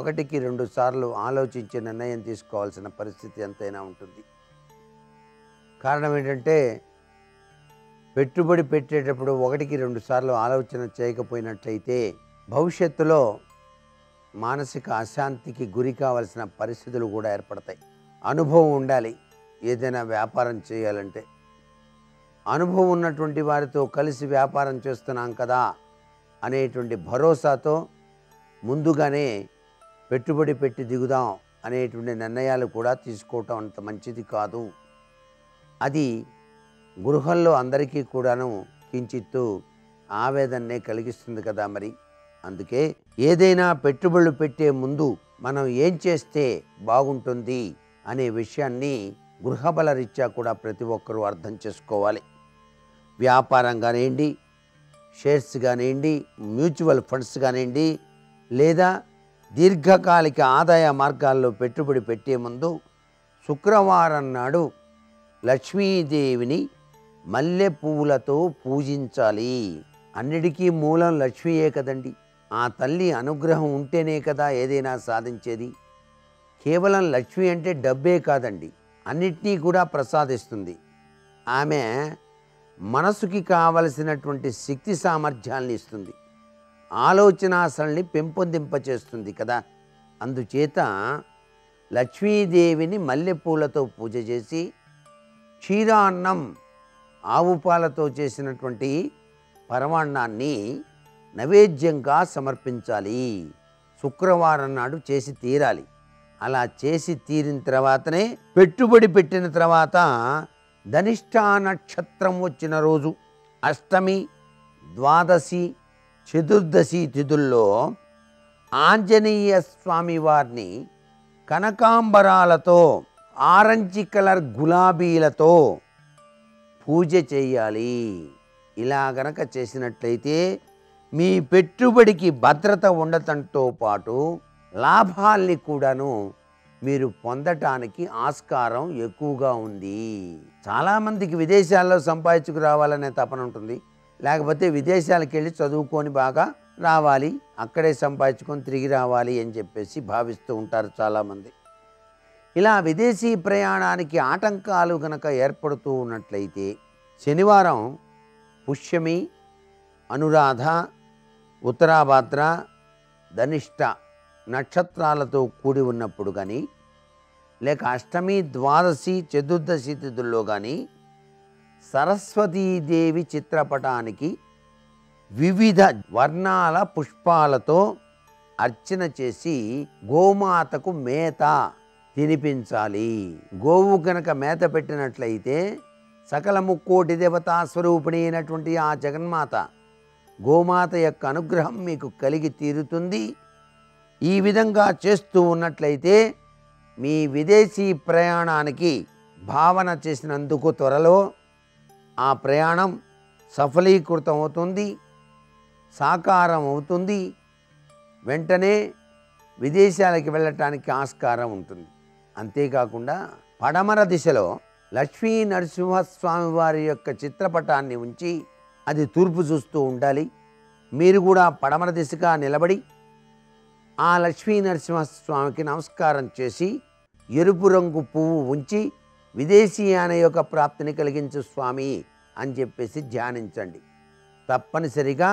1కి 2 సార్లు ఆలోచించి నిర్ణయం తీసుకోవాల్సిన పరిస్థితి ఎంతైనా ఉంటుంది। కారణం ఏంటంటే పెట్టుబడి పెట్టేటప్పుడు 1కి 2 సార్లు ఆలోచన చేయకపోయినట్లయితే భవిష్యత్తులో మానసిక అశాంతికి గురి కావాల్సిన పరిస్థితులు కూడా ఏర్పడతాయి। అనుభవం ఉండాలి। ఏదైనా వ్యాపారం చేయాలంటే అనుభవం ఉన్నటువంటి వారితో కలిసి వ్యాపారం చేస్తున్నాం కదా అనేటువంటి భరోసాతో ముందుగానే పెట్టుబడి పెట్టి దిగుదాం అనేటువంటి నిర్ణయాలు కూడా తీసుకోవటం అంత మంచిది కాదు। అది గృహంలో అందరికీ కూడాను కించిత్తు ఆవేదననే కలిగిస్తుంది కదా మరి। అందుకే ఏదైనా పెట్టుబడులు పెట్టే ముందు మనం ఏం చేస్తే బాగుంటుంది అనే విషయాన్ని గృహబల రీత్యా కూడా ప్రతి ఒక్కరూ అర్థం చేసుకోవాలి। వ్యాపారం కానివ్వండి, షేర్స్ కానివ్వండి, మ్యూచువల్ ఫండ్స్ కానివ్వండి, లేదా దీర్ఘకాలిక ఆదాయ మార్గాల్లో పెట్టుబడి పెట్టే ముందు శుక్రవారం నాడు లక్ష్మీదేవిని మల్లె పువ్వులతో పూజించాలి। అన్నిటికీ మూలం లక్ష్మీయే కదండి। ఆ తల్లి అనుగ్రహం ఉంటేనే కదా ఏదైనా సాధించేది। కేవలం లక్ష్మి అంటే డబ్బే కాదండి, అన్నిటినీ కూడా ప్రసాదిస్తుంది। ఆమె మనసుకి కావలసినటువంటి శక్తి సామర్థ్యాన్ని ఇస్తుంది, ఆలోచనాశల్ని పెంపొందింపచేస్తుంది కదా। అందుచేత లక్ష్మీదేవిని మల్లెపూలతో పూజ చేసి క్షీరాన్నం ఆవు పాలతో చేసినటువంటి పరమాన్నాన్ని నైవేద్యంగా సమర్పించాలి। శుక్రవారం నాడు చేసి తీరాలి। అలా చేసి తీరిన తర్వాతనే పెట్టుబడి పెట్టిన తర్వాత ధనిష్ట నక్షత్రం వచ్చిన రోజు అష్టమి, ద్వాదశి, చతుర్దశి తిథుల్లో ఆంజనేయ స్వామి వారిని కనకాంబరాలతో ఆరెంజ్ కలర్ గులాబీలతో పూజ చేయాలి। ఇలా గనక చేసినట్లయితే మీ పెట్టుబడికి భద్రత ఉండటంతో పాటు లాభాల్ని కూడాను మీరు పొందటానికి ఆస్కారం ఎక్కువగా ఉంది। చాలామందికి విదేశాల్లో సంపాదించుకు రావాలనే తపన ఉంటుంది, లేకపోతే విదేశాలకు వెళ్ళి చదువుకొని బాగా రావాలి, అక్కడే సంపాదించుకొని తిరిగి రావాలి అని చెప్పేసి భావిస్తూ ఉంటారు చాలామంది। ఇలా విదేశీ ప్రయాణానికి ఆటంకాలు కనుక ఏర్పడుతూ ఉన్నట్లయితే శనివారం పుష్యమి, అనురాధ, ఉత్తరాభాద్ర, ధనిష్ట నక్షత్రాలతో కూడి ఉన్నప్పుడు కానీ, లేక అష్టమి, ద్వాదశి, చతుర్దశి తిథుల్లో కానీ సరస్వతీదేవి చిత్రపటానికి వివిధ వర్ణాల పుష్పాలతో అర్చన చేసి గోమాతకు మేత తినిపించాలి। గోవు కనుక మేత పెట్టినట్లయితే సకల ముక్కోటి దేవతా స్వరూపిణి అయినటువంటి ఆ జగన్మాత, గోమాత యొక్క అనుగ్రహం మీకు కలిగి తీరుతుంది। ఈ విధంగా చేస్తూ ఉన్నట్లయితే మీ విదేశీ ప్రయాణానికి భావన చేసినందుకు త్వరలో ఆ ప్రయాణం సఫలీకృతం అవుతుంది, సాకారం అవుతుంది। వెంటనే విదేశాలకు వెళ్ళటానికి ఆస్కారం ఉంటుంది। అంతేకాకుండా పడమర దిశలో లక్ష్మీ నరసింహస్వామి వారి యొక్క చిత్రపటాన్ని ఉంచి అది తూర్పు చూస్తూ ఉండాలి। మీరు కూడా పడమర దిశగా నిలబడి ఆ లక్ష్మీ నరసింహస్వామికి నమస్కారం చేసి ఎరుపు రంగు పువ్వు ఉంచి విదేశీయాన యొక్క ప్రాప్తిని కలిగించు స్వామి అని చెప్పేసి ధ్యానించండి। తప్పనిసరిగా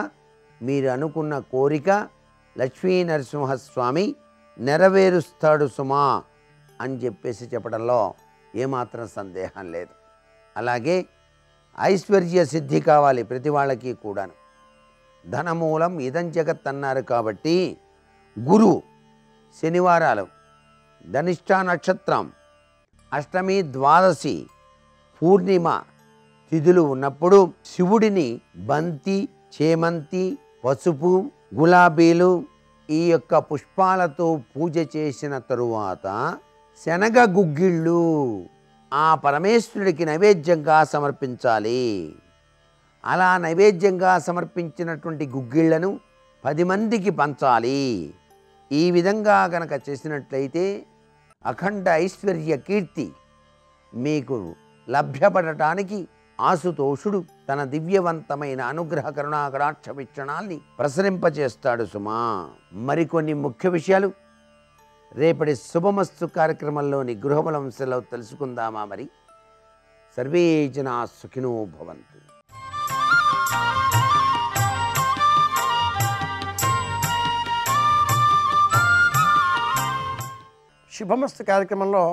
మీరు అనుకున్న కోరిక లక్ష్మీ నరసింహస్వామి నెరవేరుస్తాడు సుమా అని చెప్పేసి చెప్పడంలో ఏ మాత్రం సందేహం లేదు। అలాగే ఐశ్వర్య సిద్ధి కావాలి ప్రతి వాళ్ళకి కూడాను। ధనమూలం ఇదం జగత్ అన్నారు కాబట్టి గురు శనివారాలు ధనిష్ట నక్షత్రం అష్టమి ద్వాదశి పూర్ణిమ తిథులు ఉన్నప్పుడు శివుడిని బంతి చేమంతి పసుపు గులాబీలు ఈ యొక్క పుష్పాలతో పూజ చేసిన తరువాత శనగ గుగ్గిళ్ళు ఆ పరమేశ్వరుడికి నైవేద్యంగా సమర్పించాలి। అలా నైవేద్యంగా సమర్పించినటువంటి గుగ్గిళ్ళను 10 మందికి పంచాలి। ఈ విధంగా గనక చేసినట్లయితే అఖండ ఐశ్వర్య కీర్తి మీకు లభ్యపడడానికి ఆసుతోషుడు తన దివ్యవంతమైన అనుగ్రహ కరుణా కటాక్ష వీక్షణాల్ని ప్రసరింపచేస్తాడు సుమా। మరికొన్ని ముఖ్య విషయాలు రేపటి శుభమస్తు కార్యక్రమంలోని గృహబలం సెలవు తెలుసుకుందామా మరి। సర్వే జనా సుఖినో భవంతు। శుభమస్తు కార్యక్రమంలో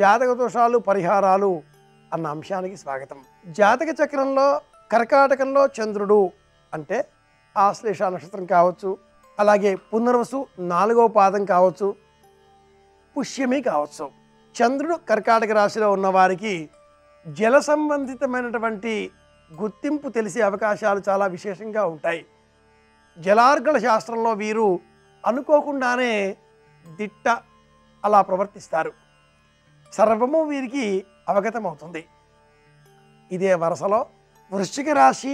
జాతక దోషాలు పరిహారాలు అన్న అంశానికి స్వాగతం। జాతక చక్రంలో కర్కాటకంలో చంద్రుడు అంటే ఆశ్లేష నక్షత్రం కావచ్చు, అలాగే పునర్వసు 4వ పాదం కావచ్చు, పుష్యమి కావచ్చు। చంద్రుడు కర్కాటక రాశిలో ఉన్నవారికి జల సంబంధితమైనటువంటి గుర్తింపు తెలిసే అవకాశాలు చాలా విశేషంగా ఉంటాయి। జలార్గణ శాస్త్రంలో వీరు అనుకోకుండానే దిట్ట అలా ప్రవర్తిస్తారు, సర్వము వీరికి అవగతమవుతుంది। ఇదే వరుసలో వృశ్చిక రాశి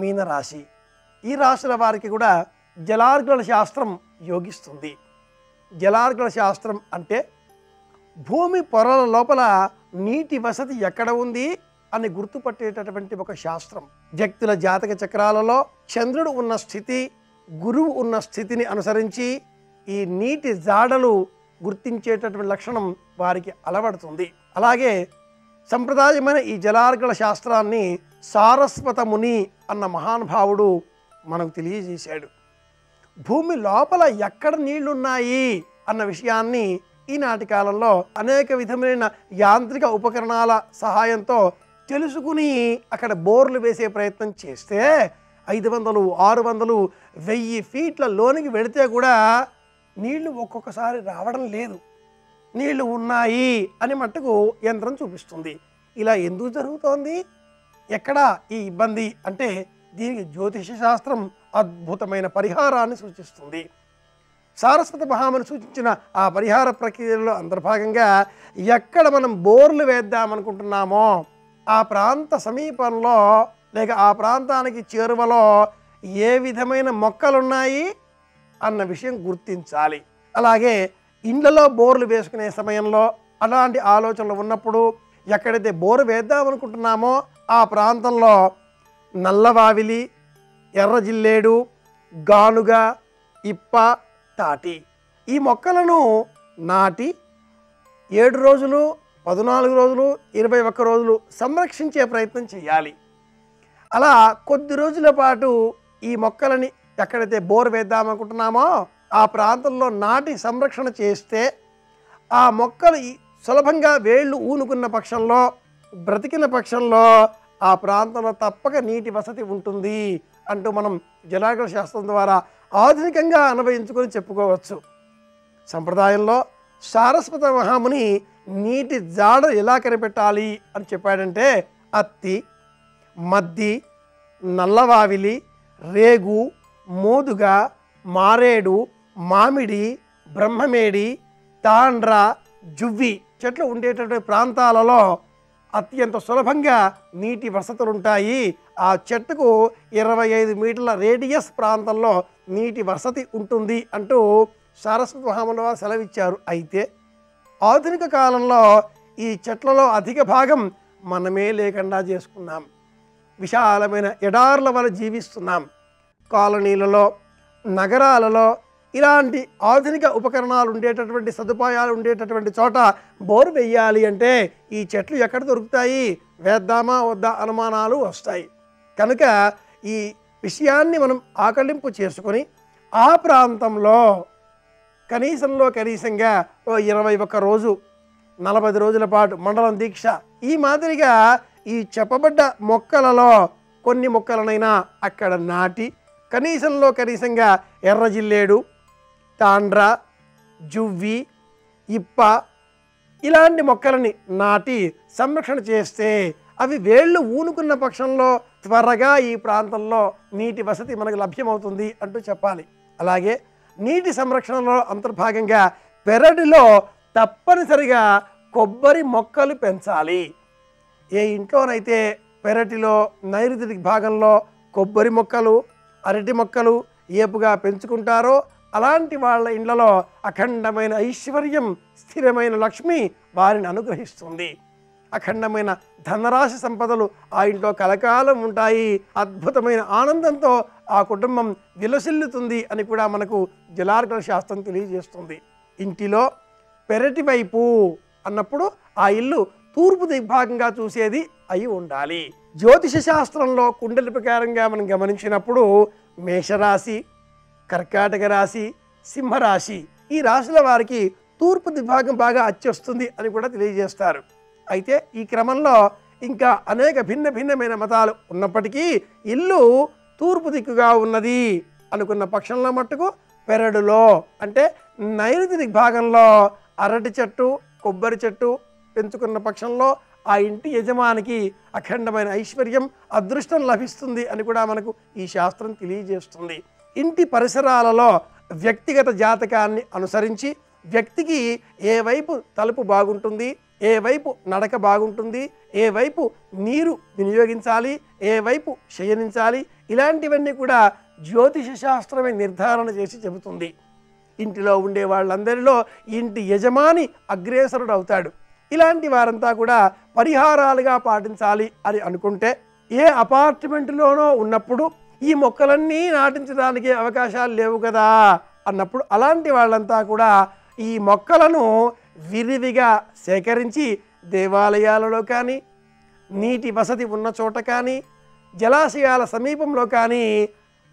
మీనరాశి, ఈ రాశుల వారికి కూడా జలార్గణ శాస్త్రం యోగిస్తుంది। జలార్గణ శాస్త్రం అంటే భూమి పొరల లోపల నీటి వసతి ఎక్కడ ఉంది అని గుర్తుపట్టేటటువంటి ఒక శాస్త్రం। వ్యక్తుల జాతక చక్రాలలో చంద్రుడు ఉన్న స్థితి గురువు ఉన్న స్థితిని అనుసరించి ఈ నీటి జాడలు గుర్తించేటటువంటి లక్షణం వారికి అలవడుతుంది। అలాగే సంప్రదాయమైన ఈ జలార్గణ శాస్త్రాన్ని సారస్వత ముని అన్న మహానుభావుడు మనకు తెలియజేశాడు। భూమి లోపల ఎక్కడ నీళ్లున్నాయి అన్న విషయాన్ని ఈనాటి కాలంలో అనేక విధమైన యాంత్రిక ఉపకరణాల సహాయంతో తెలుసుకుని అక్కడ బోర్లు వేసే ప్రయత్నం చేస్తే 500, 600, 1000 ఫీట్ల లోనికి వెళితే కూడా నీళ్లు ఒక్కొక్కసారి రావడం లేదు, నీళ్లు ఉన్నాయి అని మట్టుకు యంత్రం చూపిస్తుంది। ఇలా ఎందుకు జరుగుతోంది, ఎక్కడ ఈ ఇబ్బంది అంటే దీనికి జ్యోతిష శాస్త్రం అద్భుతమైన పరిహారాన్ని సూచిస్తుంది। సారస్వత మహాముని సూచించిన ఆ పరిహార ప్రక్రియలో అంతర్భాగంగా ఎక్కడ మనం బోర్లు వేద్దామనుకుంటున్నామో ఆ ప్రాంత సమీపంలో లేక ఆ ప్రాంతానికి చేరువలో ఏ విధమైన మొక్కలున్నాయి అన్న విషయం గుర్తించాలి। అలాగే ఇండ్లలో బోర్లు వేసుకునే సమయంలో అలాంటి ఆలోచనలు ఉన్నప్పుడు ఎక్కడైతే బోరు వేద్దామనుకుంటున్నామో ఆ ప్రాంతంలో నల్లవావిలి, ఎర్ర జిల్లేడు, గానుగ, ఇప్ప, తాటి ఈ మొక్కలను నాటి 7 రోజులు, 14 రోజులు, 21 రోజులు సంరక్షించే ప్రయత్నం చేయాలి। అలా కొద్ది రోజుల పాటు ఈ మొక్కలని ఎక్కడైతే బోరు వేద్దామనుకుంటున్నామో ఆ ప్రాంతంలో నాటి సంరక్షణ చేస్తే ఆ మొక్కలు సులభంగా వేళ్ళు ఊనుకున్న పక్షంలో బ్రతికిన పక్షంలో ఆ ప్రాంతంలో తప్పక నీటి వసతి ఉంటుంది అంటూ మనం జలార్గణ శాస్త్రం ద్వారా ఆధునికంగా అనుభవించుకొని చెప్పుకోవచ్చు। సంప్రదాయంలో సారస్వత మహాముని నీటి జాడ ఎలా కనిపెట్టాలి అని చెప్పాడంటే అత్తి, మద్ది, నల్లవావిలి, రేగు, మోదుగ, మారేడు, మామిడి, బ్రహ్మమేడి, తాండ్ర, జువ్వి చెట్లు ఉండేటటువంటి ప్రాంతాలలో అత్యంత సులభంగా నీటి వసతులు ఉంటాయి। ఆ చెట్టుకు 25 మీటర్ల రేడియస్ ప్రాంతంలో నీటి వసతి ఉంటుంది అంటూ సారస్వత మహాముని వారు సెలవిచ్చారు। అయితే ఆధునిక కాలంలో ఈ చెట్లలో అధిక భాగం మనమే లేకుండా చేసుకున్నాం, విశాలమైన ఎడార్ల వల్ల జీవిస్తున్నాం। కాలనీలలో, నగరాలలో ఇలాంటి ఆధునిక ఉపకరణాలు ఉండేటటువంటి సదుపాయాలు ఉండేటటువంటి చోట బోరు వేయాలి అంటే ఈ చెట్లు ఎక్కడ దొరుకుతాయి, వేద్దామా వద్దా అనుమానాలు వస్తాయి। కనుక ఈ విషయాన్ని మనం ఆకళింపు చేసుకొని ఆ ప్రాంతంలో కనీసంగా 21 రోజు నలభై రోజుల పాటు మండలం దీక్ష ఈ మాదిరిగా ఈ చపబడ్డ మొక్కలలో కొన్ని మొక్కలనైనా అక్కడ నాటి కనీసంలో కనీసంగా ఎర్రజిల్లేడు తాండ్ర జువ్వి ఇప్ప ఇలాంటి మొక్కలని నాటి సంరక్షణ చేస్తే అవి వేళ్ళు ఊనుకున్న పక్షంలో త్వరగా ఈ ప్రాంతంలో నీటి వసతి మనకు లభ్యమవుతుంది అంటూ చెప్పాలి। అలాగే నీటి సంరక్షణలో అంతర్భాగంగా పెరడిలో తప్పనిసరిగా కొబ్బరి మొక్కలు పెంచాలి। ఏ ఇంట్లోనైతే పెరటిలో నైరుతి భాగంలో కొబ్బరి మొక్కలు అరటి మొక్కలు ఏపుగా పెంచుకుంటారో అలాంటి వాళ్ళ ఇండ్లలో అఖండమైన ఐశ్వర్యం స్థిరమైన లక్ష్మి వారిని అనుగ్రహిస్తుంది। అఖండమైన ధనరాశి సంపదలు ఆ ఇంట్లో కలకాలం ఉంటాయి। అద్భుతమైన ఆనందంతో ఆ కుటుంబం విలసిల్లుతుంది అని కూడా మనకు జలార్కల శాస్త్రం తెలియజేస్తుంది। ఇంటిలో పెరటి వైపు అన్నప్పుడు ఆ ఇల్లు తూర్పు దిగ్భాగంగా చూసేది అయి ఉండాలి। జ్యోతిష శాస్త్రంలో కుండల ప్రకారంగా మనం గమనించినప్పుడు మేషరాశి, కర్కాటక రాశి, సింహరాశి ఈ రాశుల వారికి తూర్పు దిగ్భాగం బాగా అచ్చొస్తుంది అని కూడా తెలియజేస్తారు। అయితే ఈ క్రమంలో ఇంకా అనేక భిన్న భిన్నమైన మతాలు ఉన్నప్పటికీ ఇల్లు తూర్పు దిక్కుగా ఉన్నది అనుకున్న పక్షంలో మట్టుకు పెరడులో అంటే నైరుతి దిగ్భాగంలో అరటి చెట్టు కొబ్బరి చెట్టు పెంచుకున్న పక్షంలో ఆ ఇంటి యజమానికి అఖండమైన ఐశ్వర్యం అదృష్టం లభిస్తుంది అని కూడా మనకు ఈ శాస్త్రం తెలియజేస్తుంది। ఇంటి పరిసరాలలో వ్యక్తిగత జాతకాన్ని అనుసరించి వ్యక్తికి ఏ వైపు తలుపు బాగుంటుంది, ఏ వైపు నడక బాగుంటుంది, ఏ వైపు నీరు వినియోగించాలి, ఏ వైపు శయనించాలి ఇలాంటివన్నీ కూడా జ్యోతిష శాస్త్రమే నిర్ధారణ చేసి చెబుతుంది। ఇంటిలో ఉండే వాళ్ళందరిలో ఇంటి యజమాని అగ్రేసరుడు అవుతాడు। ఇలాంటి వారంతా కూడా పరిహారాలుగా పాటించాలి అని అనుకుంటే ఏ అపార్ట్మెంట్లోనో ఉన్నప్పుడు ఈ మొక్కలన్నీ నాటించడానికి అవకాశాలు లేవు కదా అన్నప్పుడు అలాంటి వాళ్ళంతా కూడా ఈ మొక్కలను విరివిగా సేకరించి దేవాలయాలలో కానీ నీటి వసతి ఉన్న చోట కానీ జలాశయాల సమీపంలో కానీ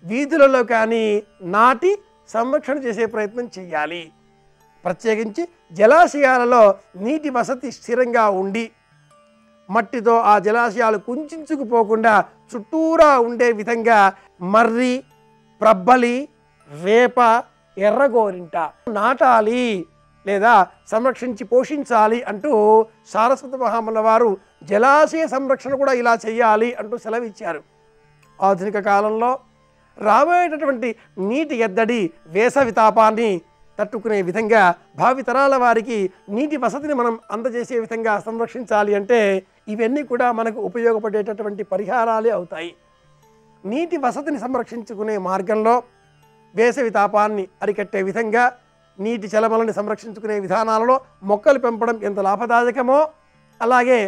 వీధులలో కానీ నాటి సంరక్షణ చేసే ప్రయత్నం చేయాలి। ప్రత్యేకించి జలాశయాలలో నీటి వసతి స్థిరంగా ఉండి మట్టితో ఆ జలాశయాలు కుంచుకుపోకుండా చుట్టూరా ఉండే విధంగా మర్రి, ప్రబ్బలి, వేప, ఎర్రగోరింట నాటాలి లేదా సంరక్షించి పోషించాలి అంటూ సారస్వత మహాముల వారు జలాశయ సంరక్షణ కూడా ఇలా చేయాలి అంటూ సెలవిచ్చారు। ఆధునిక కాలంలో రాబోయేటటువంటి నీటి ఎద్దడి వేసవి తాపాన్ని తట్టుకునే విధంగా భావితరాల వారికి నీటి వసతిని మనం అందజేసే విధంగా సంరక్షించాలి అంటే ఇవన్నీ కూడా మనకు ఉపయోగపడేటటువంటి పరిహారాలే అవుతాయి। నీటి వసతిని సంరక్షించుకునే మార్గంలో వేసవి తాపాన్ని అరికట్టే విధంగా నీటి చలమలని సంరక్షించుకునే విధానాలలో మొక్కలు పెంపడం ఎంత లాభదాయకమో అలాగే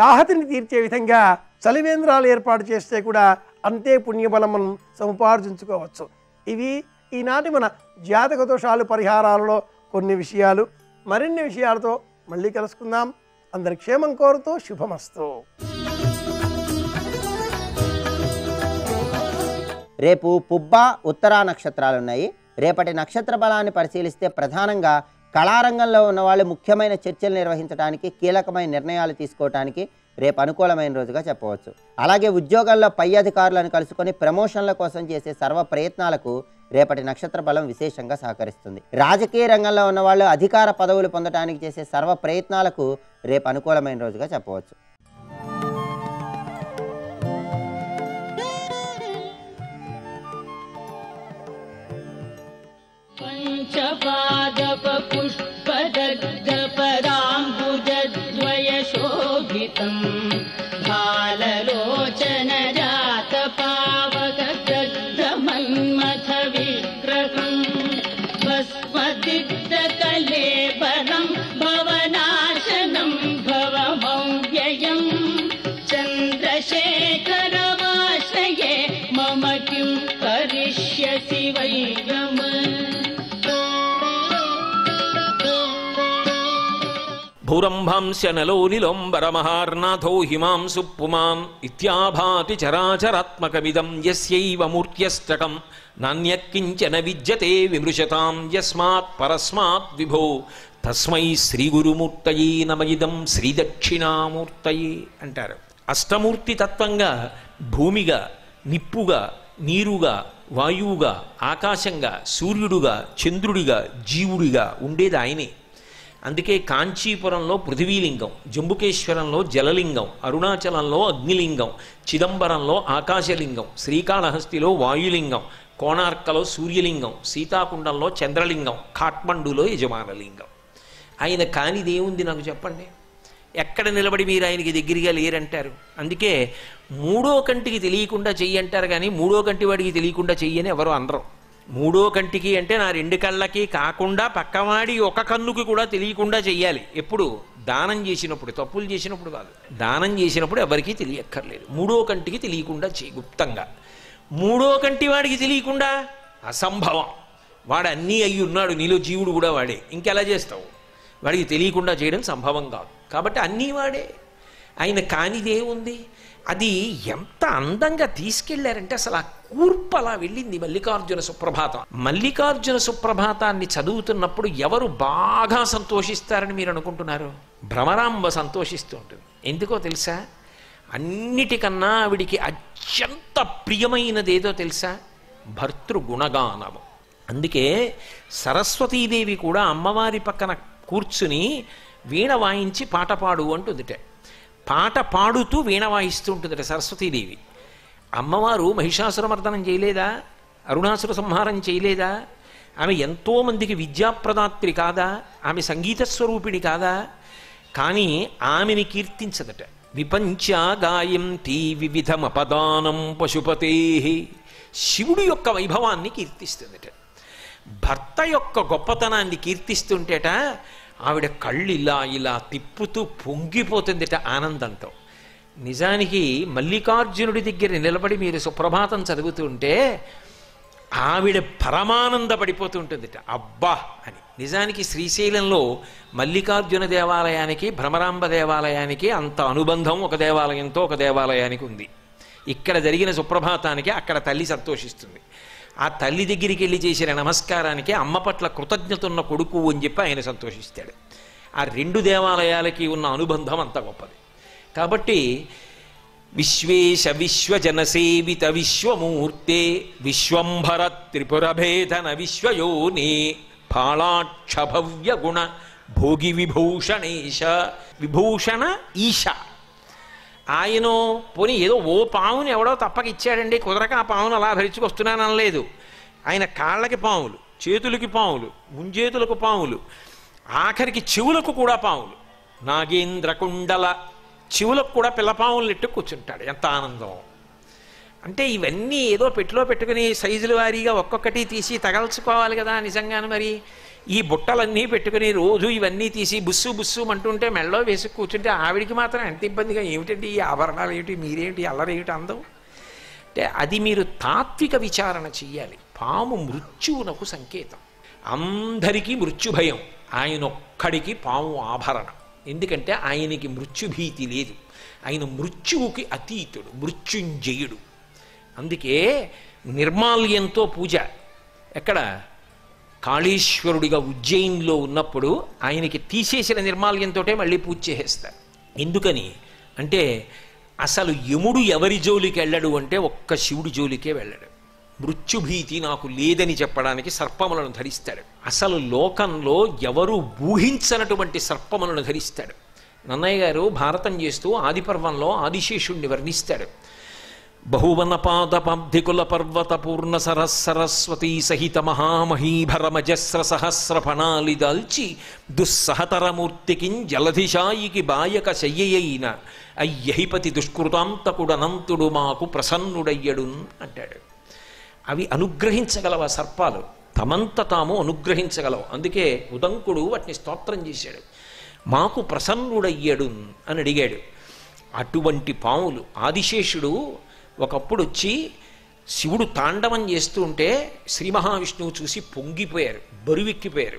దాహతిని తీర్చే విధంగా చలివేంద్రాలు ఏర్పాటు చేస్తే కూడా అంతే పుణ్యబలం మనం సముపార్జించుకోవచ్చు। ఇవి ఈనాటి మన జాతక దోషాలు పరిహారాలలో కొన్ని విషయాలు। మరిన్ని విషయాలతో మళ్ళీ కలుసుకుందాం। అందరి క్షేమం కోరుతూ శుభమస్తు। రేపు పుబ్బ ఉత్తరా నక్షత్రాలు ఉన్నాయి। రేపటి నక్షత్ర బలాన్ని పరిశీలిస్తే ప్రధానంగా కళారంగంలో ఉన్నవాళ్ళు ముఖ్యమైన చర్చలు నిర్వహించడానికి కీలకమైన నిర్ణయాలు తీసుకోవడానికి రేపు అనుకూలమైన రోజుగా చెప్పవచ్చు। అలాగే ఉద్యోగాల్లో పై అధికారులను కలుసుకొని ప్రమోషన్ల కోసం చేసే సర్వ ప్రయత్నాలకు రేపటి నక్షత్ర బలం విశేషంగా సహకరిస్తుంది। రాజకీయ రంగంలో ఉన్నవాళ్ళు అధికార పదవులు పొందడానికి చేసే సర్వ ప్రయత్నాలకు రేపు అనుకూలమైన రోజుగా చెప్పవచ్చు। పంచపాదప పుష్పదగ్ధ పరాంబుజద్వయ శోభితం బాలలోచన జాత పావక దగ్ధ మన్మథ విగ్రహం భస్మదిగ్ధ కళేబరం భవనాశనం భవమవ్యయం చంద్రశేఖర వాసయే మమ కిం కరిష్యసి వై గమ भूरंभांस्य नलो निलोंबरमहार्नाथो हिमांसु पुमां इत्याभाति चराचरात्मकमिदं यस्यैव मूर्त्यष्टकं नान्यत्किञ्चन विद्यते विमृशतां यस्मात् परस्मात् विभो तस्मै श्रीगुरुमूर्तये नमः श्रीदक्षिणामूर्तये अंटारु। अष्टमूर्ति तत्वंगा भूमिगा निप्पुगा नीरुगा वायुगा आकाशंगा सूर्युडुगा चंद्रुडिगा जीवुडिगा उंडेदी आयने। अंदुके कांचीपुरंलो पृथ्वीलिंगं, जंबुकेश्वरंलो जललिंगं, अरुणाचलंलो अग्निलिंगं, चिदंबरंलो आकाशलिंगं, श्रीकाळहस्तिलो वायुलिंगं, कोणार्कलो सूर्यलिंगं, सीताकुंडंलो चंद्रलिंगं, काठ्मंडूलो यजमानलिंगं। आयन कानिदे उंदी नाकु चेप्पंडि। ఎక్కడ నిలబడి మీరు ఆయనకి దగ్గరగా లేరు అంటారు। అందుకే మూడో కంటికి తెలియకుండా చెయ్యి అంటారు కానీ మూడో కంటి వాడికి తెలియకుండా చెయ్యని ఎవరు అనరు। మూడో కంటికి అంటే నా రెండు కళ్ళకి కాకుండా పక్కవాడి ఒక కన్నుకి కూడా తెలియకుండా చెయ్యాలి। ఎప్పుడు దానం చేసినప్పుడు, తప్పులు చేసినప్పుడు కాదు, దానం చేసినప్పుడు ఎవరికీ తెలియక్కర్లేదు। మూడో కంటికి తెలియకుండా చెయ్యి గుప్తంగా, మూడో కంటి వాడికి తెలియకుండా అసంభవం। వాడు అన్నీ అయి ఉన్నాడు, నీలో జీవుడు కూడా వాడే, ఇంకెలా చేస్తావు? వాడికి తెలియకుండా చేయడం సంభవం కాదు కాబట్టి అన్నీ వాడే, ఆయన కానిదే ఉంది। అది ఎంత అందంగా తీసుకెళ్లారంటే అసలు ఆ కూర్పు అలా వెళ్ళింది। మల్లికార్జున సుప్రభాతాన్ని చదువుతున్నప్పుడు ఎవరు బాగా సంతోషిస్తారని మీరు అనుకుంటున్నారు? భ్రమరాంబ సంతోషిస్తూ ఉంటుంది, ఎందుకో తెలుసా? అన్నిటికన్నా ఆవిడికి అత్యంత ప్రియమైనది ఏదో తెలుసా? భర్తృగుణగానము। అందుకే సరస్వతీదేవి కూడా అమ్మవారి పక్కన కూర్చుని వీణ వాయించి పాట పాడు అంటుందిట, పాట పాడుతూ వీణ వాయిస్తూ ఉంటుందిట సరస్వతీదేవి। అమ్మవారు మహిషాసురమర్దనం చేయలేదా? అరుణాసుర సంహారం చేయలేదా? ఆమె ఎంతోమందికి విద్యాప్రదాత్రి కాదా? ఆమె సంగీత స్వరూపిణి కాదా? కానీ ఆమెని కీర్తించదట। విపంచా గాయంతి వివిధమపదానం పశుపతే, శివుడి యొక్క వైభవాన్ని కీర్తిస్తుందట, భర్త యొక్క గొప్పతనాన్ని కీర్తిస్తుంటేట ఆవిడ కళ్ళు ఇలా ఇలా తిప్పుతూ పొంగిపోతుందిట ఆనందంతో। నిజానికి మల్లికార్జునుడి దగ్గర నిలబడి మీరు సుప్రభాతం చదువుతుంటే ఆవిడ పరమానంద పడిపోతూ ఉంటుందిట, అబ్బా అని। నిజానికి శ్రీశైలంలో మల్లికార్జున దేవాలయానికి, భ్రమరాంబ దేవాలయానికి అంత అనుబంధం ఒక దేవాలయంతో ఒక దేవాలయానికి ఉంది। ఇక్కడ జరిగిన సుప్రభాతానికి అక్కడ తల్లి సంతోషిస్తుంది, ఆ తల్లి దగ్గరికి వెళ్ళి చేసిన నమస్కారానికి అమ్మ పట్ల కృతజ్ఞత ఉన్న కొడుకు అని చెప్పి ఆయన సంతోషిస్తాడు। ఆ రెండు దేవాలయాలకి ఉన్న అనుబంధం అంత గొప్పది కాబట్టి విశ్వేశ విశ్వజనసేవిత విశ్వమూర్తే విశ్వంభర త్రిపురభేదన విశ్వయోని ఫాళాక్ష భవ్య గుణ భోగి విభూషణేశ, విభూషణ ఈశ ఆయనో పోని ఏదో ఓ పావుని ఎవడో తప్పకిచ్చాడండి, కుదరక ఆ పావును అలా భరించుకొస్తున్నాను అనలేదు। ఆయన కాళ్ళకి పావులు, చేతులకి పావులు, ముంజేతులకు పావులు, ఆఖరికి చెవులకు కూడా పావులు, నాగేంద్రకుండల చెవులకు కూడా పిల్లపావులు నెట్టు కూర్చుంటాడు। ఎంత ఆనందం అంటే ఇవన్నీ ఏదో పెట్టిలో పెట్టుకుని సైజుల వారీగా ఒక్కొక్కటి తీసి తగల్చుకోవాలి కదా నిజంగాను। మరి ఈ బుట్టలన్నీ పెట్టుకుని రోజు ఇవన్నీ తీసి బుస్సు బుస్సు అంటుంటే మెళ్ళలో వేసి కూర్చుంటే ఆవిడికి మాత్రం ఎంత ఇబ్బందిగా, ఏమిటండి ఈ ఆభరణాలు, ఏమిటి మీరేమిటి, అల్లరేమిటి అందం అంటే అది మీరు తాత్విక విచారణ చెయ్యాలి। పాము మృత్యువునకు సంకేతం, అందరికీ మృత్యు భయం, ఆయన ఒక్కడికి పాము ఆభరణం। ఎందుకంటే ఆయనకి మృత్యుభీతి లేదు, ఆయన మృత్యువుకి అతీతుడు, మృత్యుంజయుడు। అందుకే నిర్మాల్యంతో పూజ, ఎక్కడ కాళేశ్వరుడిగా ఉజ్జయిన్లో ఉన్నప్పుడు ఆయనకి తీసేసిన నిర్మాల్యంతో మళ్ళీ పూజ చేసేస్తారు। ఎందుకని అంటే అసలు యముడు ఎవరి జోలికి వెళ్ళడు అంటే ఒక్క శివుడి జోలికే వెళ్ళడు, మృత్యుభీతి నాకు లేదని చెప్పడానికి సర్పములను ధరిస్తాడు। అసలు లోకంలో ఎవరు ఊహించనటువంటి సర్పములను ధరిస్తాడు। నన్నయ్య గారు భారతం చేస్తూ ఆదిపర్వంలో ఆదిశేషుణ్ణి వర్ణిస్తాడు। బహువన పాదపాబ్ధికుల పర్వత పూర్ణ సరస్సరస్వతీ సహిత మహామహీభరమజస్ర సహస్రఫణాలి దాల్చి దుస్సహతరమూర్తికిం జలధిశాయికి బాయక శయ్యయిన అయ్యహిపతి దుష్కృతాంతకుడనంతుడు మాకు ప్రసన్నుడయ్యడు అంటాడు। అవి అనుగ్రహించగలవా సర్పాలు? తమంత తాము అనుగ్రహించగలవు। అందుకే ఉదంకుడు వాటిని స్తోత్రం చేశాడు, మాకు ప్రసన్నుడయ్యడు అని అడిగాడు। అటువంటి పాములు ఆదిశేషుడు ఒకప్పుడు వచ్చి శివుడు తాండవం చేస్తూ ఉంటే శ్రీ మహావిష్ణువు చూసి పొంగిపోయారు, బరువెక్కిపోయారు,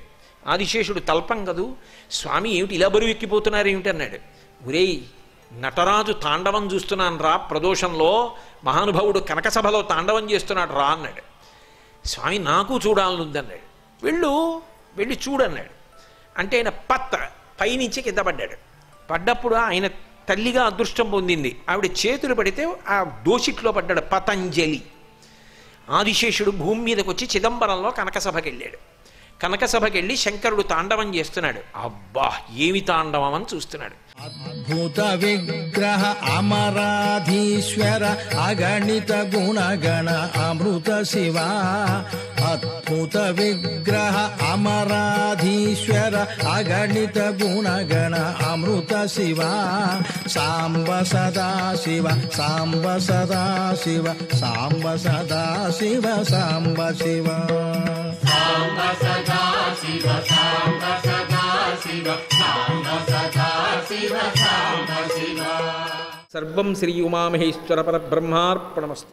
ఆదిశేషుడు తల్పంగదు స్వామి ఏమిటి ఇలా బరువెక్కిపోతున్నారు ఏమిటి అన్నాడు. ఒరేయ్ నటరాజు తాండవం చూస్తున్నాను రా ప్రదోషంలో, మహానుభావుడు కనకసభలో తాండవం చేస్తున్నాడు రా అన్నాడు. స్వామి నాకు చూడాలనుంది అన్నాడు. వెళ్ళు వెళ్ళి చూడన్నాడు. అంటే ఆయన పత్త పైనుంచి కింద పడ్డాడు. పడ్డప్పుడు ఆయన తల్లిగా అదృష్టం పొందింది. ఆవిడ చేతులు పడితే ఆ దోషిట్లో పడ్డాడు పతంజలి. ఆదిశేషుడు భూమి మీదకి వచ్చి చిదంబరంలో కనకసభకి వెళ్ళాడు. కనకసభకి వెళ్ళి శంకరుడు తాండవం చేస్తున్నాడు. అబ్బా ఏమి తాండవం అని చూస్తున్నాడు. అద్భుత విగ్రహ అమరాధీశ్వర అగణిత గుణగణ అమృత శివ, అద్భుత విగ్రహ అమరాధీశ్వర అగణిత గుణగణ అమృత శివ, సాంబ సదా శివ సాంబ సదా శివ సాంబ సదా శివ సాంబ శివ, సాంబ సదా శివ సాంబ సదా శివ సాంబ సదా శివ సాంబ శివ. సర్వం శ్రీ ఉమామహేశ్వర పరబ్రహ్మార్పణమస్తు.